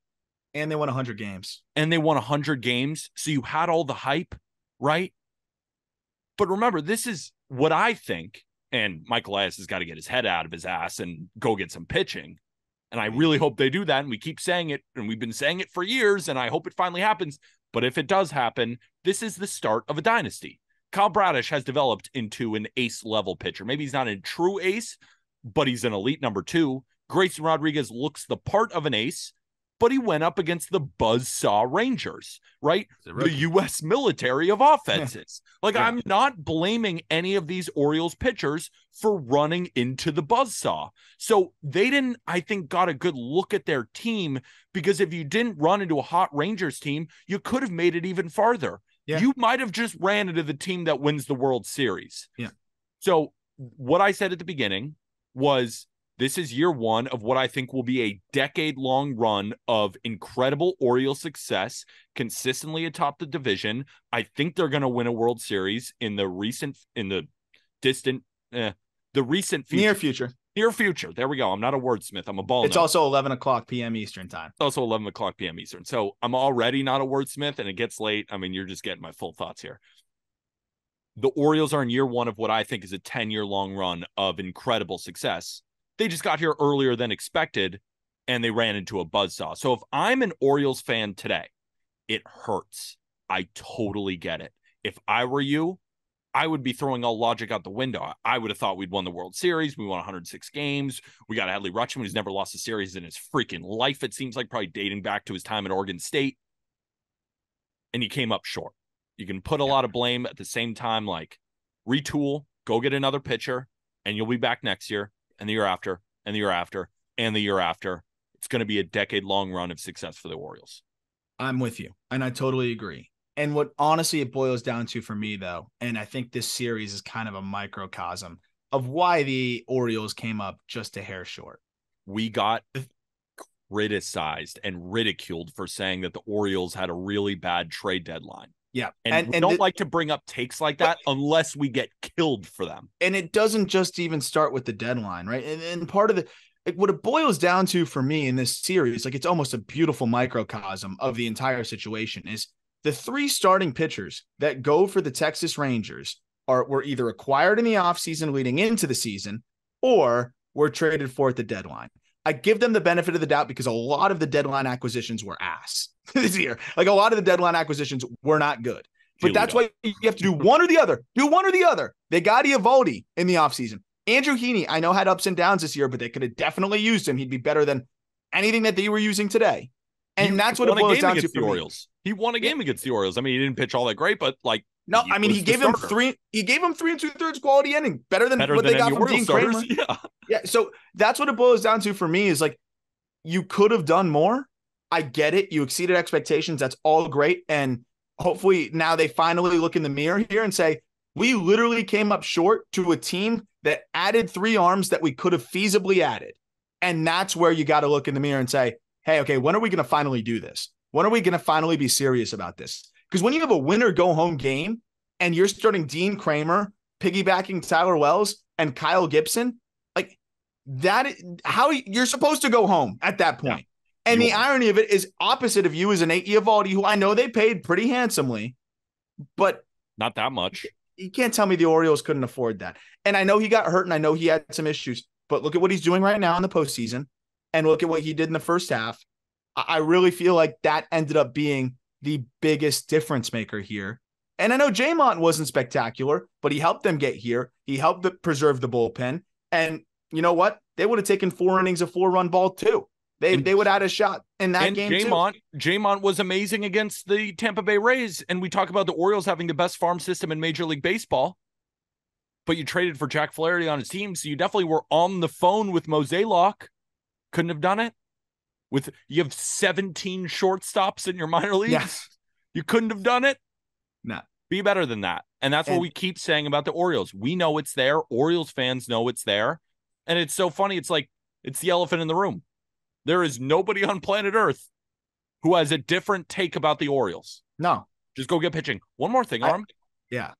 And they won one hundred games. And they won one hundred games. So you had all the hype, right? But remember, this is what I think, and Michael Elias has got to get his head out of his ass and go get some pitching. And I really hope they do that. And we keep saying it, and we've been saying it for years, and I hope it finally happens. But if it does happen, this is the start of a dynasty. Kyle Bradish has developed into an ace-level pitcher. Maybe he's not a true ace, but he's an elite number two. Grayson Rodriguez looks the part of an ace, but he went up against the buzzsaw Rangers, right? The U S military of offenses. Like, yeah. I'm not blaming any of these Orioles pitchers for running into the buzzsaw. So they didn't, I think, got a good look at their team, because if you didn't run into a hot Rangers team, you could have made it even farther. Yeah. You might have just ran into the team that wins the World Series. Yeah. So what I said at the beginning was, this is year one of what I think will be a decade-long run of incredible Orioles success, consistently atop the division. I think they're going to win a World Series in the recent, in the distant, eh, the recent future. Near future. Near future. There we go. I'm not a wordsmith. I'm a ball. It's nut. Also eleven o'clock p.m. Eastern time. It's also eleven o'clock p.m. Eastern. So I'm already not a wordsmith, and it gets late. I mean, you're just getting my full thoughts here. The Orioles are in year one of what I think is a ten-year-long run of incredible success. They just got here earlier than expected, and they ran into a buzzsaw. So if I'm an Orioles fan today, it hurts. I totally get it. If I were you, I would be throwing all logic out the window. I would have thought we'd won the World Series. We won one hundred six games. We got Adley Rutschman, who's never lost a series in his freaking life, it seems like, probably dating back to his time at Oregon State. And you came up short. You can put a lot of blame at the same time, like, retool, go get another pitcher, and you'll be back next year. And the year after, and the year after, and the year after. It's going to be a decade-long run of success for the Orioles. I'm with you, and I totally agree. And what, honestly, it boils down to for me, though, and I think this series is kind of a microcosm of why the Orioles came up just a hair short. We got criticized and ridiculed for saying that the Orioles had a really bad trade deadline. Yeah. And, and we and don't the, like to bring up takes like that but, unless we get killed for them. And it doesn't just even start with the deadline, right? And, and part of the it, what it boils down to for me in this series, like, it's almost a beautiful microcosm of the entire situation, is the three starting pitchers that go for the Texas Rangers are were either acquired in the offseason leading into the season or were traded for at the deadline. I give them the benefit of the doubt because a lot of the deadline acquisitions were ass this year. Like, a lot of the deadline acquisitions were not good. But Here that's why you have to do one or the other. Do one or the other. They got Eovaldi in the offseason. Andrew Heaney, I know, had ups and downs this year, but they could have definitely used him. He'd be better than anything that they were using today. And he that's what it boils down to for the Orioles. Me. He won a game against the Orioles. I mean, he didn't pitch all that great, but like, no, I mean, he gave him three. He gave him three and two thirds quality inning, better than what they got from Dean Kramer. Yeah, yeah. So that's what it boils down to for me, is like, you could have done more. I get it. You exceeded expectations. That's all great. And hopefully now they finally look in the mirror here and say, we literally came up short to a team that added three arms that we could have feasibly added. And that's where you got to look in the mirror and say, hey, okay, when are we going to finally do this? When are we going to finally be serious about this? Because when you have a winner-go-home game and you're starting Dean Kramer, piggybacking Tyler Wells and Kyle Gibson, like, that, how you're supposed to go home at that point. Yeah. And you the won't. Irony of it is, opposite of you is Nate Eovaldi, who I know they paid pretty handsomely, but not that much. You can't tell me the Orioles couldn't afford that. And I know he got hurt, and I know he had some issues, but look at what he's doing right now in the postseason, and look at what he did in the first half. I really feel like that ended up being the biggest difference maker here. And I know Jamont wasn't spectacular, but he helped them get here. He helped the, preserve the bullpen. And you know what? They would have taken four innings of four run ball too. They and, they would have had a shot in that and game Jamont, too. Jamont was amazing against the Tampa Bay Rays. And we talk about the Orioles having the best farm system in Major League Baseball, but you traded for Jack Flaherty on his team. So you definitely were on the phone with Moselock. Couldn't have done it. With you have seventeen shortstops in your minor leagues. Yes. You couldn't have done it. No. Be better than that. And that's and, what we keep saying about the Orioles. We know it's there. Orioles fans know it's there. And it's so funny. It's like, it's the elephant in the room. There is nobody on planet Earth who has a different take about the Orioles. No. Just go get pitching. One more thing, Arm. Yeah.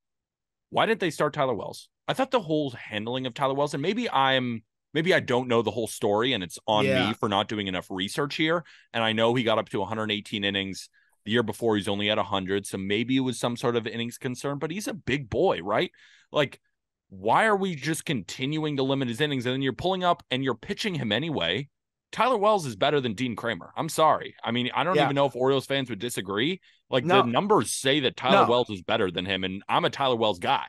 Why didn't they start Tyler Wells? I thought the whole handling of Tyler Wells, and maybe I'm, maybe I don't know the whole story and it's on yeah. me for not doing enough research here. And I know he got up to one hundred eighteen innings the year before. He's only at one hundred. So maybe it was some sort of innings concern, but he's a big boy, right? Like, why are we just continuing to limit his innings? And then you're pulling up and you're pitching him anyway. Tyler Wells is better than Dean Kramer. I'm sorry. I mean, I don't yeah. even know if Orioles fans would disagree. Like no. the numbers say that Tyler no. Wells is better than him. And I'm a Tyler Wells guy.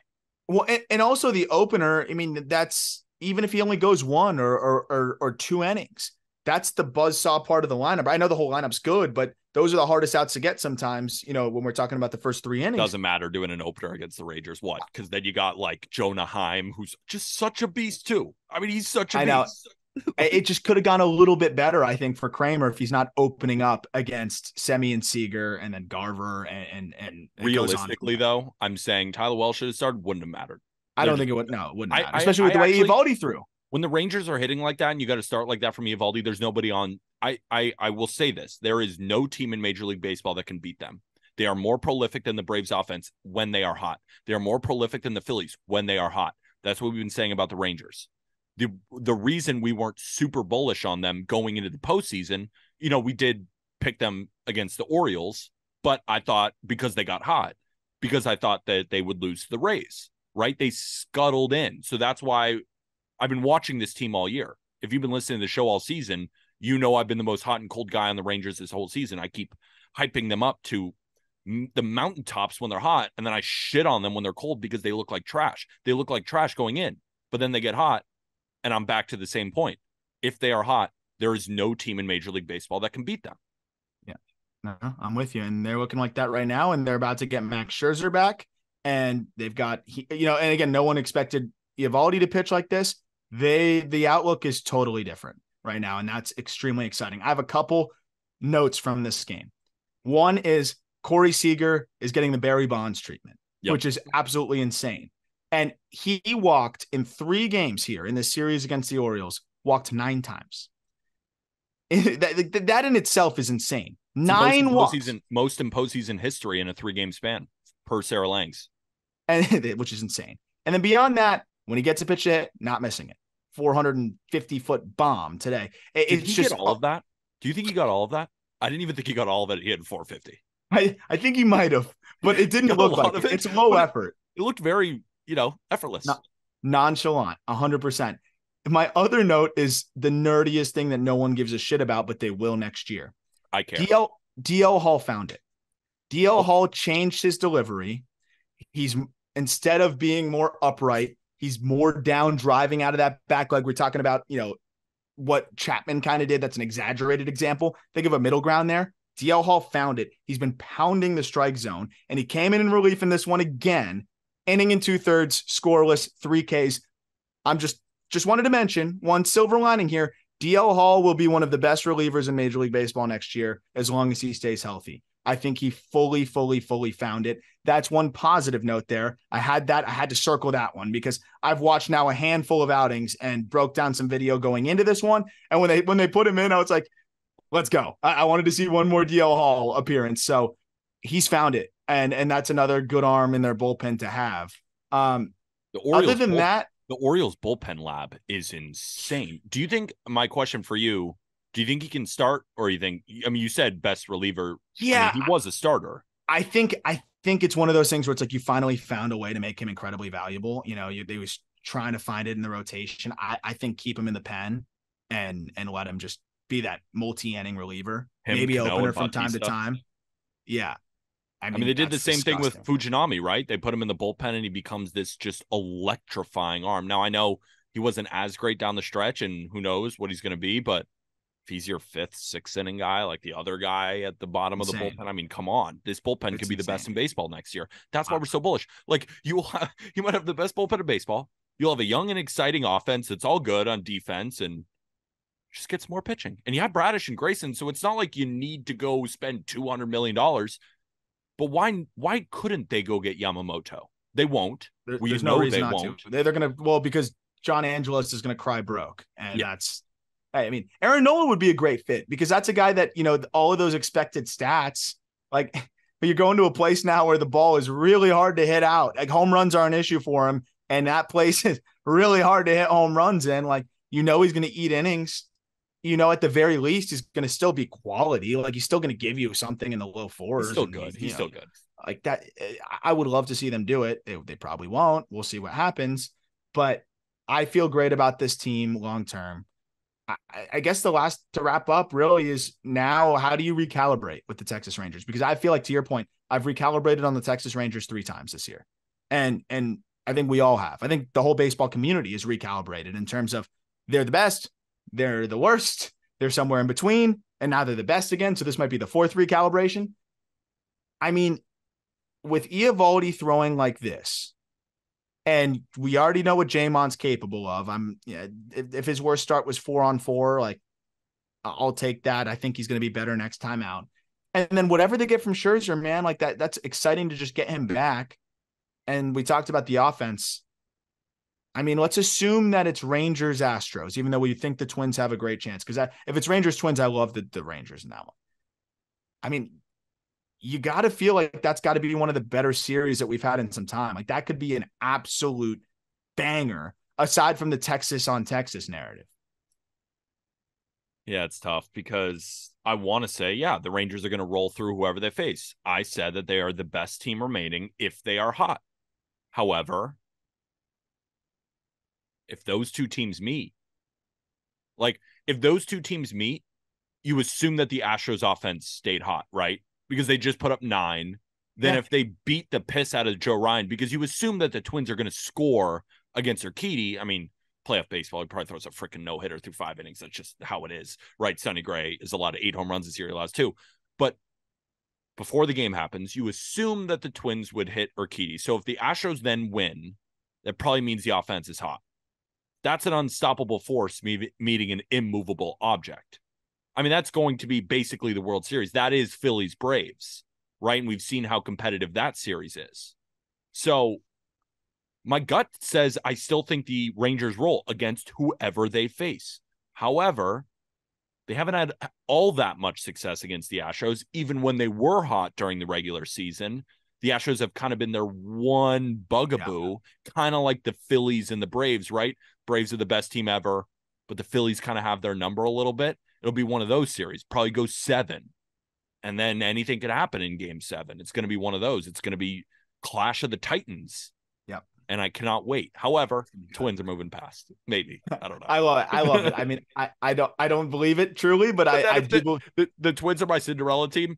Well, and, and also the opener. I mean, that's even if he only goes one or, or, or, or two innings, that's the buzzsaw part of the lineup. I know the whole lineup's good, but those are the hardest outs to get sometimes, you know, when we're talking about the first three innings. Doesn't matter doing an opener against the Rangers. What? Because then you got like Jonah Heim, who's just such a beast too. I mean, he's such a I beast. Know. It just could have gone a little bit better, I think, for Kramer if he's not opening up against Semien Seager and then Garver and and, and realistically, though, I'm saying Tyler Wells should have started. Wouldn't have mattered. I don't They're, think it would. No, it wouldn't matter, I, especially I, with I the way actually, Eovaldi threw. When the Rangers are hitting like that and you got to start like that from Eovaldi, there's nobody on. I, I I will say this. There is no team in Major League Baseball that can beat them. They are more prolific than the Braves offense when they are hot. They are more prolific than the Phillies when they are hot. That's what we've been saying about the Rangers. The, the reason we weren't super bullish on them going into the postseason, you know, we did pick them against the Orioles, but I thought because they got hot, because I thought that they would lose to the Rays. Right? They scuttled in. So that's why I've been watching this team all year. If you've been listening to the show all season, you know I've been the most hot and cold guy on the Rangers this whole season. I keep hyping them up to the mountaintops when they're hot, and then I shit on them when they're cold because they look like trash. They look like trash going in, but then they get hot, and I'm back to the same point. If they are hot, there is no team in Major League Baseball that can beat them. Yeah, no, I'm with you, and they're looking like that right now, and they're about to get Max Scherzer back, and they've got, you know, and again, no one expected Eovaldi to pitch like this. They, the outlook is totally different right now, and that's extremely exciting. I have a couple notes from this game. One is Corey Seager is getting the Barry Bonds treatment, yep. which is absolutely insane. And he walked in three games here in this series against the Orioles, walked nine times. that, that in itself is insane. Nine most in walks. Most in postseason history in a three-game span per Sarah Langs. And, which is insane. And then beyond that, when he gets a pitch to hit, not missing it. four hundred fifty foot bomb today. It, Did it's he just get all of that? Do you think he got all of that? I didn't even think he got all of it. He had four fifty. I, I think he might have, but it didn't look like it. It. It's low but effort. It looked very, you know, effortless. No, nonchalant, one hundred percent. My other note is the nerdiest thing that no one gives a shit about, but they will next year. I care. D L, D L Hall found it. D L oh. Hall changed his delivery. He's instead of being more upright, he's more down driving out of that back leg. We're talking about, you know, what Chapman kind of did. That's an exaggerated example. Think of a middle ground there. D L Hall found it. He's been pounding the strike zone, and he came in in relief in this one again. Inning and two thirds, scoreless, three Ks. I'm just just wanted to mention one silver lining here. D L Hall will be one of the best relievers in Major League Baseball next year as long as he stays healthy. I think he fully, fully, fully found it. That's one positive note there. I had that. I had to circle that one because I've watched now a handful of outings and broke down some video going into this one. And when they when they put him in, I was like, let's go. I, I wanted to see one more D L Hall appearance. So he's found it. And and that's another good arm in their bullpen to have. Um, the Orioles other than bull- that, the Orioles bullpen lab is insane. Do you think my question for you? Do you think he can start, or you think? I mean, you said best reliever. Yeah, I mean, he was a starter. I think. I think it's one of those things where it's like you finally found a way to make him incredibly valuable. You know, you, they was trying to find it in the rotation. I, I think keep him in the pen and and let him just be that multi-inning reliever, him, maybe Cano opener from time stuff. to time. Yeah, I mean, I mean they did the same disgusting. thing with Fujinami, right? They put him in the bullpen, and he becomes this just electrifying arm. Now I know he wasn't as great down the stretch, and who knows what he's going to be, but. If he's your fifth, sixth inning guy, like the other guy at the bottom insane. of the bullpen. I mean, come on, this bullpen it's could be insane. the best in baseball next year. That's wow. why we're so bullish. Like you, have, you might have the best bullpen in baseball. You'll have a young and exciting offense. It's all good on defense and just gets more pitching. And you have Bradish and Grayson. So it's not like you need to go spend two hundred million dollars, but why, why couldn't they go get Yamamoto? They won't. There, we know no they won't. To. They're, they're going to, well, because John Angelos is going to cry broke. And yeah. that's, I mean, Aaron Nola would be a great fit because that's a guy that, you know, all of those expected stats, like but you're going to a place now where the ball is really hard to hit out. Like, home runs are an issue for him, and that place is really hard to hit home runs in. Like, you know, he's going to eat innings. You know, at the very least, he's going to still be quality. Like, he's still going to give you something in the low fours. He's still good. He's still good. Like that, I would love to see them do it. They, they probably won't. We'll see what happens. But I feel great about this team long term. I, I guess the last to wrap up really is now, how do you recalibrate with the Texas Rangers? Because I feel like, to your point, I've recalibrated on the Texas Rangers three times this year. And, and I think we all have. I think the whole baseball community is recalibrated in terms of they're the best, they're the worst, they're somewhere in between, and now they're the best again. So this might be the fourth recalibration. I mean, with Eovaldi throwing like this, and we already know what Jamon's capable of. I'm, yeah, if, if his worst start was four on four, like, I'll take that. I think he's going to be better next time out. And then whatever they get from Scherzer, man, like that, that's exciting to just get him back. And we talked about the offense. I mean, let's assume that it's Rangers Astros, even though we think the Twins have a great chance. Because if it's Rangers Twins, I love the, the Rangers in that one. I mean, you got to feel like that's got to be one of the better series that we've had in some time. Like, that could be an absolute banger, aside from the Texas on Texas narrative. Yeah, it's tough because I want to say, yeah, the Rangers are going to roll through whoever they face. I said that they are the best team remaining if they are hot. However, if those two teams meet, like if those two teams meet, you assume that the Astros offense stayed hot, right? Because they just put up nine. Then yeah. If they beat the piss out of Joe Ryan, because you assume that the Twins are going to score against Urquidy. I mean, playoff baseball, he probably throws a freaking no-hitter through five innings. That's just how it is, right? Sonny Gray is allowed eight home runs this year. He allows two. But before the game happens, you assume that the Twins would hit Urquidy. So if the Astros then win, that probably means the offense is hot. That's an unstoppable force me- meeting an immovable object. I mean, that's going to be basically the World Series. That is Phillies Braves, right? And we've seen how competitive that series is. So my gut says I still think the Rangers roll against whoever they face. However, they haven't had all that much success against the Astros, even when they were hot during the regular season. The Astros have kind of been their one bugaboo, yeah. Kind of like the Phillies and the Braves, right? Braves are the best team ever, but the Phillies kind of have their number a little bit. It'll be one of those series, probably go seven. And then anything could happen in game seven. It's going to be one of those. It's going to be Clash of the Titans. Yep. And I cannot wait. However, Twins are moving past. Maybe. I don't know. I love it. I love it. I mean, I, I don't I don't believe it truly, but, but I, I do. The, the, the Twins are my Cinderella team.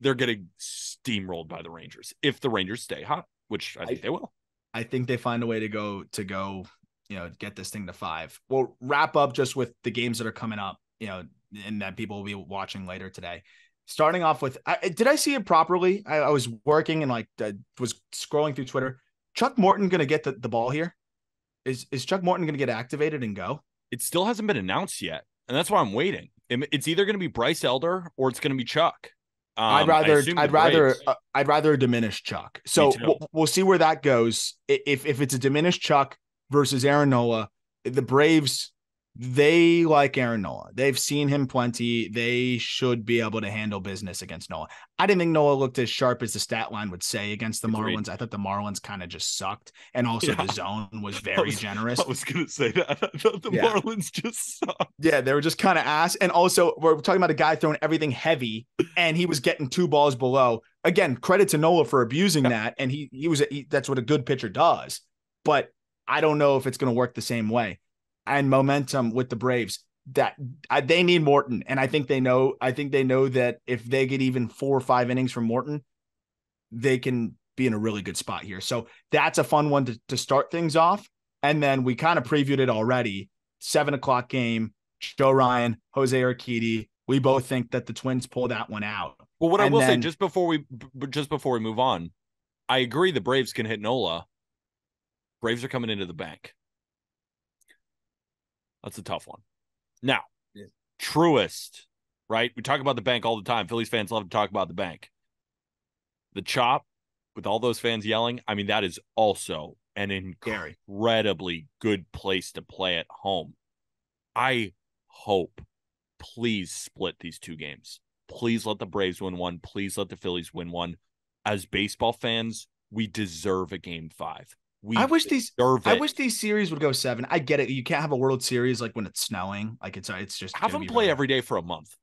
They're getting steamrolled by the Rangers. If the Rangers stay hot, which I think I, they will. I think they find a way to go to go, you know, get this thing to five. We'll wrap up just with the games that are coming up, you know, and that people will be watching later today. Starting off with, I, did I see it properly? I, I was working and like uh, was scrolling through Twitter. Chuck Morton going to get the, the ball here? Is is Chuck Morton going to get activated and go? It still hasn't been announced yet, and that's why I'm waiting. It's either going to be Bryce Elder or it's going to be Chuck. Um, I'd rather, I'd rather, uh, I'd rather diminish Chuck. So we'll, we'll see where that goes. If if it's a diminished Chuck versus Aaron Nola, the Braves. They like Aaron Nola. They've seen him plenty. They should be able to handle business against Nola. I didn't think Nola looked as sharp as the stat line would say against the Agreed. Marlins. I thought the Marlins kind of just sucked. And also yeah. The zone was very I was, generous. I was going to say that. I thought the yeah. Marlins just sucked. Yeah, they were just kind of ass. And also, we're talking about a guy throwing everything heavy, and he was getting two balls below. Again, credit to Nola for abusing yeah. that. And he he was a, he, that's what a good pitcher does. But I don't know if it's going to work the same way. And momentum with the Braves that uh, they need Morton. And I think they know, I think they know that if they get even four or five innings from Morton, they can be in a really good spot here. So that's a fun one to, to start things off. And then we kind of previewed it already. Seven o'clock game, Joe Ryan, Jose Urquidy. We both think that the Twins pull that one out. Well, what and I will then, say just before we, just before we move on, I agree. The Braves can hit Nola. Braves are coming into the bank. That's a tough one. Now, yeah. Truist, right? We talk about the bank all the time. Phillies fans love to talk about the bank. The chop with all those fans yelling. I mean, that is also an incredibly good place to play at home. I hope, please split these two games. Please let the Braves win one. Please let the Phillies win one. As baseball fans, we deserve a game five. We I wish these it. I wish these series would go seven. I get it. You can't have a World Series like when it's snowing. Like it's it's just have them play every day for a month.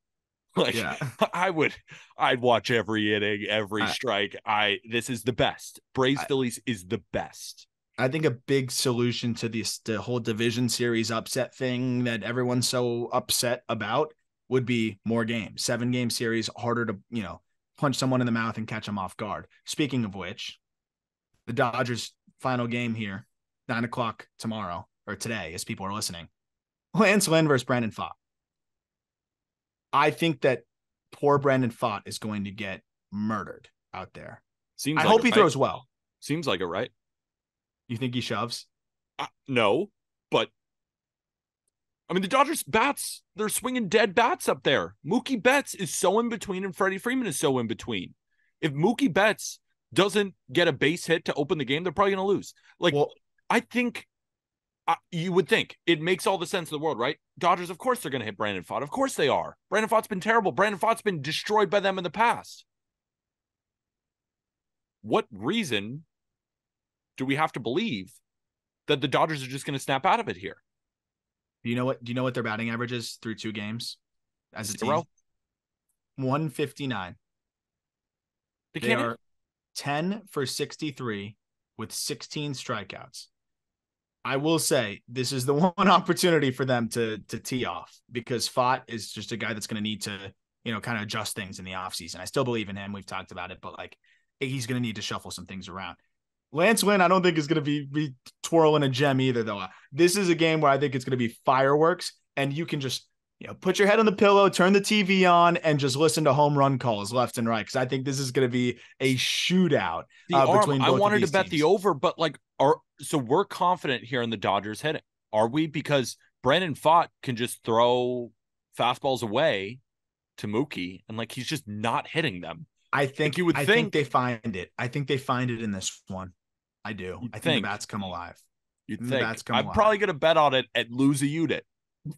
Like yeah. I would, I'd watch every inning, every I, strike. I this is the best. Braves I, Phillies is the best. I think a big solution to this the whole division series upset thing that everyone's so upset about would be more games, seven game series, harder to you know punch someone in the mouth and catch them off guard. Speaking of which, the Dodgers' final game here, nine o'clock tomorrow or today, as people are listening, Lance Lynn versus Brandon Pfaadt. I think that poor Brandon Pfaadt is going to get murdered out there. Seems I like hope he right. throws well. Seems like it, right? You think he shoves? Uh, no, but I mean, the Dodgers bats, they're swinging dead bats up there. Mookie Betts is so in between and Freddie Freeman is so in between. If Mookie Betts doesn't get a base hit to open the game, they're probably going to lose. Like, well, I think Uh, you would think it makes all the sense in the world, right? Dodgers, of course, they're going to hit Brandon Pfaadt. Of course they are. Brandon Pfaadt's been terrible. Brandon Pfaadt's been destroyed by them in the past. What reason do we have to believe that the Dodgers are just going to snap out of it here? Do you know what? Do you know what their batting average is through two games as a Zero. team? one fifty-nine. They, they are ten for sixty-three with sixteen strikeouts. I will say this is the one opportunity for them to to tee off because Pfaadt is just a guy that's going to need to, you know, kind of adjust things in the offseason. I still believe in him. We've talked about it, but like he's going to need to shuffle some things around. Lance Lynn, I don't think is going to be, be twirling a gem either, though. This is a game where I think it's going to be fireworks and you can just, you know, put your head on the pillow, turn the T V on and just listen to home run calls left and right. Cause I think this is going to be a shootout uh, arm, between both I wanted of these to bet teams. The over, but like, are, so we're confident here in the Dodgers hitting, are we? Because Brandon Pfaadt can just throw fastballs away to Mookie and like, he's just not hitting them. I think like you would I think, think they find it. I think they find it in this one. I do. I think, think the bats come alive. You'd think, think bats come I'm alive. Probably going to bet on it at lose a unit.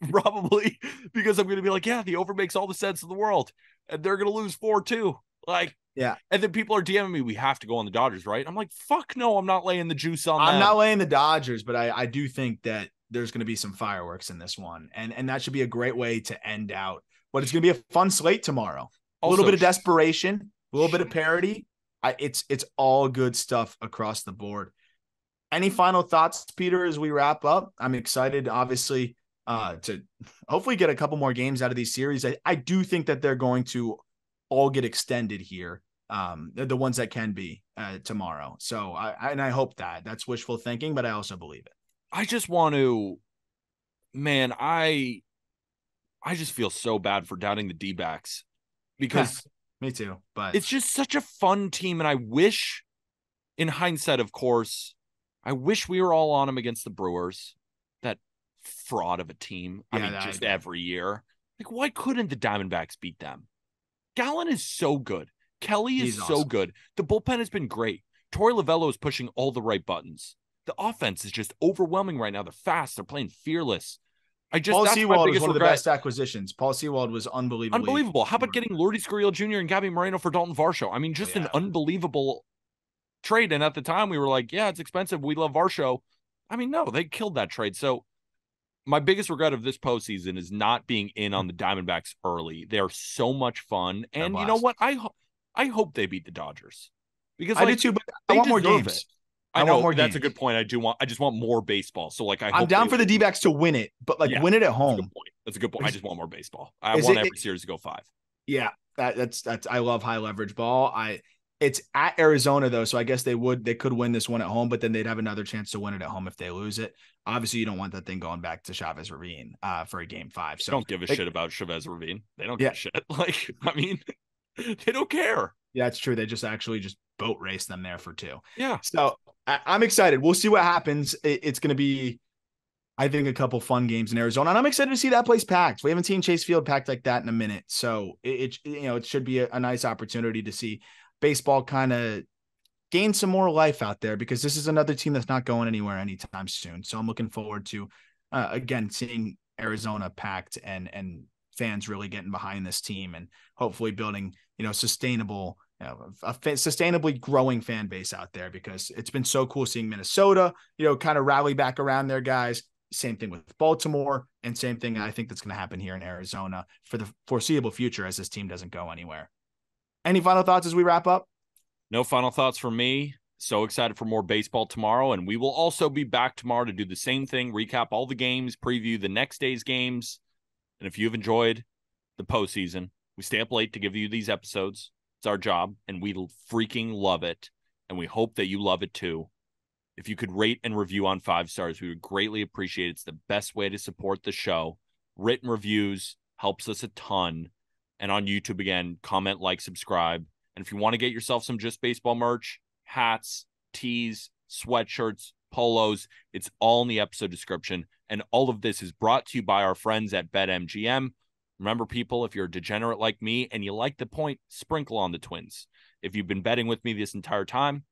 Probably because I'm going to be like, yeah, the over makes all the sense in the world and they're going to lose four, two. Like, yeah. And then people are DMing me. We have to go on the Dodgers, right? I'm like, fuck no, I'm not laying the juice on that. I'm not laying the Dodgers, but I, I do think that there's going to be some fireworks in this one. And, and that should be a great way to end out, but it's going to be a fun slate tomorrow. Also, a little bit of desperation, a little bit of parody. I, it's, it's all good stuff across the board. Any final thoughts, Peter, as we wrap up? I'm excited, obviously, uh, to hopefully get a couple more games out of these series. I, I do think that they're going to all get extended here. Um, the ones that can be uh, tomorrow. So I, I, and I hope that that's wishful thinking, but I also believe it. I just want to, man, I, I just feel so bad for doubting the D-backs because me too, but it's just such a fun team. And I wish in hindsight, of course, I wish we were all on them against the Brewers, that fraud of a team. Yeah, I mean, just idea. Every year, like why couldn't the Diamondbacks beat them? Gallen is so good. Kelly is awesome. So good. The bullpen has been great. Torrey Lovello is pushing all the right buttons. The offense is just overwhelming right now. They're fast. They're playing fearless. I just Paul Sewald was one regret. of the best acquisitions. Paul Sewald was unbelievable. Unbelievable. How about getting Lourdes Gurriel Junior and Gabby Moreno for Dalton Varsho? I mean, just yeah. an unbelievable trade. And at the time, we were like, yeah, it's expensive. We love Varsho. I mean, no, they killed that trade. So my biggest regret of this postseason is not being in on the Diamondbacks early. They are so much fun. And you know what? I hope. I hope they beat the Dodgers because like, I do too. But I want more games. It. I, I know want more that's games. a good point. I do want. I just want more baseball. So like, I hope I'm down for the D-backs to win it, but like yeah, win it at home. That's a good point. That's a good point. I just want more baseball. I Is want it, every it, series to go five. Yeah, that, that's that's. I love high leverage ball. I it's at Arizona though, so I guess they would they could win this one at home, but then they'd have another chance to win it at home if they lose it. Obviously, you don't want that thing going back to Chavez Ravine uh, for a game five. So they don't give a they, shit about Chavez Ravine. They don't yeah. give a shit. Like I mean. They don't care. Yeah, it's true. They just actually just boat race them there for two. Yeah. So I, I'm excited. We'll see what happens. It, it's going to be, I think, a couple fun games in Arizona, and I'm excited to see that place packed. We haven't seen Chase Field packed like that in a minute. So it, it you know, it should be a, a nice opportunity to see baseball kind of gain some more life out there because this is another team that's not going anywhere anytime soon. So I'm looking forward to uh, again seeing Arizona packed and and fans really getting behind this team and hopefully building, you know, sustainable, you know, a fa- sustainably growing fan base out there, because it's been so cool seeing Minnesota, you know, kind of rally back around their guys. Same thing with Baltimore, and same thing I think that's going to happen here in Arizona for the foreseeable future as this team doesn't go anywhere. Any final thoughts as we wrap up? No final thoughts for me. So excited for more baseball tomorrow. And we will also be back tomorrow to do the same thing, recap all the games, preview the next day's games. And if you've enjoyed the postseason, we stay up late to give you these episodes. It's our job, and we freaking love it. And we hope that you love it too. If you could rate and review on five stars, we would greatly appreciate it. It's the best way to support the show. Written reviews helps us a ton. And on YouTube, again, comment, like, subscribe. And if you want to get yourself some Just Baseball merch, hats, tees, sweatshirts, polos, it's all in the episode description. And all of this is brought to you by our friends at BetMGM. Remember, people, if you're a degenerate like me and you like the point, sprinkle on the Twins. If you've been betting with me this entire time,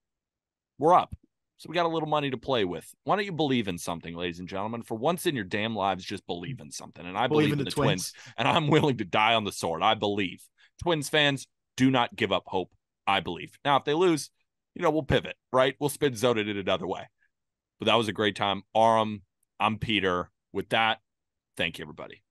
we're up. So we got a little money to play with. Why don't you believe in something, ladies and gentlemen? For once in your damn lives, just believe in something. And I believe, believe in, in the, the twins. twins, and I'm willing to die on the sword. I believe. Twins fans, do not give up hope. I believe. Now, if they lose, you know, we'll pivot, right? We'll spin zone it another way. But that was a great time. Aram, I'm Peter. With that, thank you, everybody.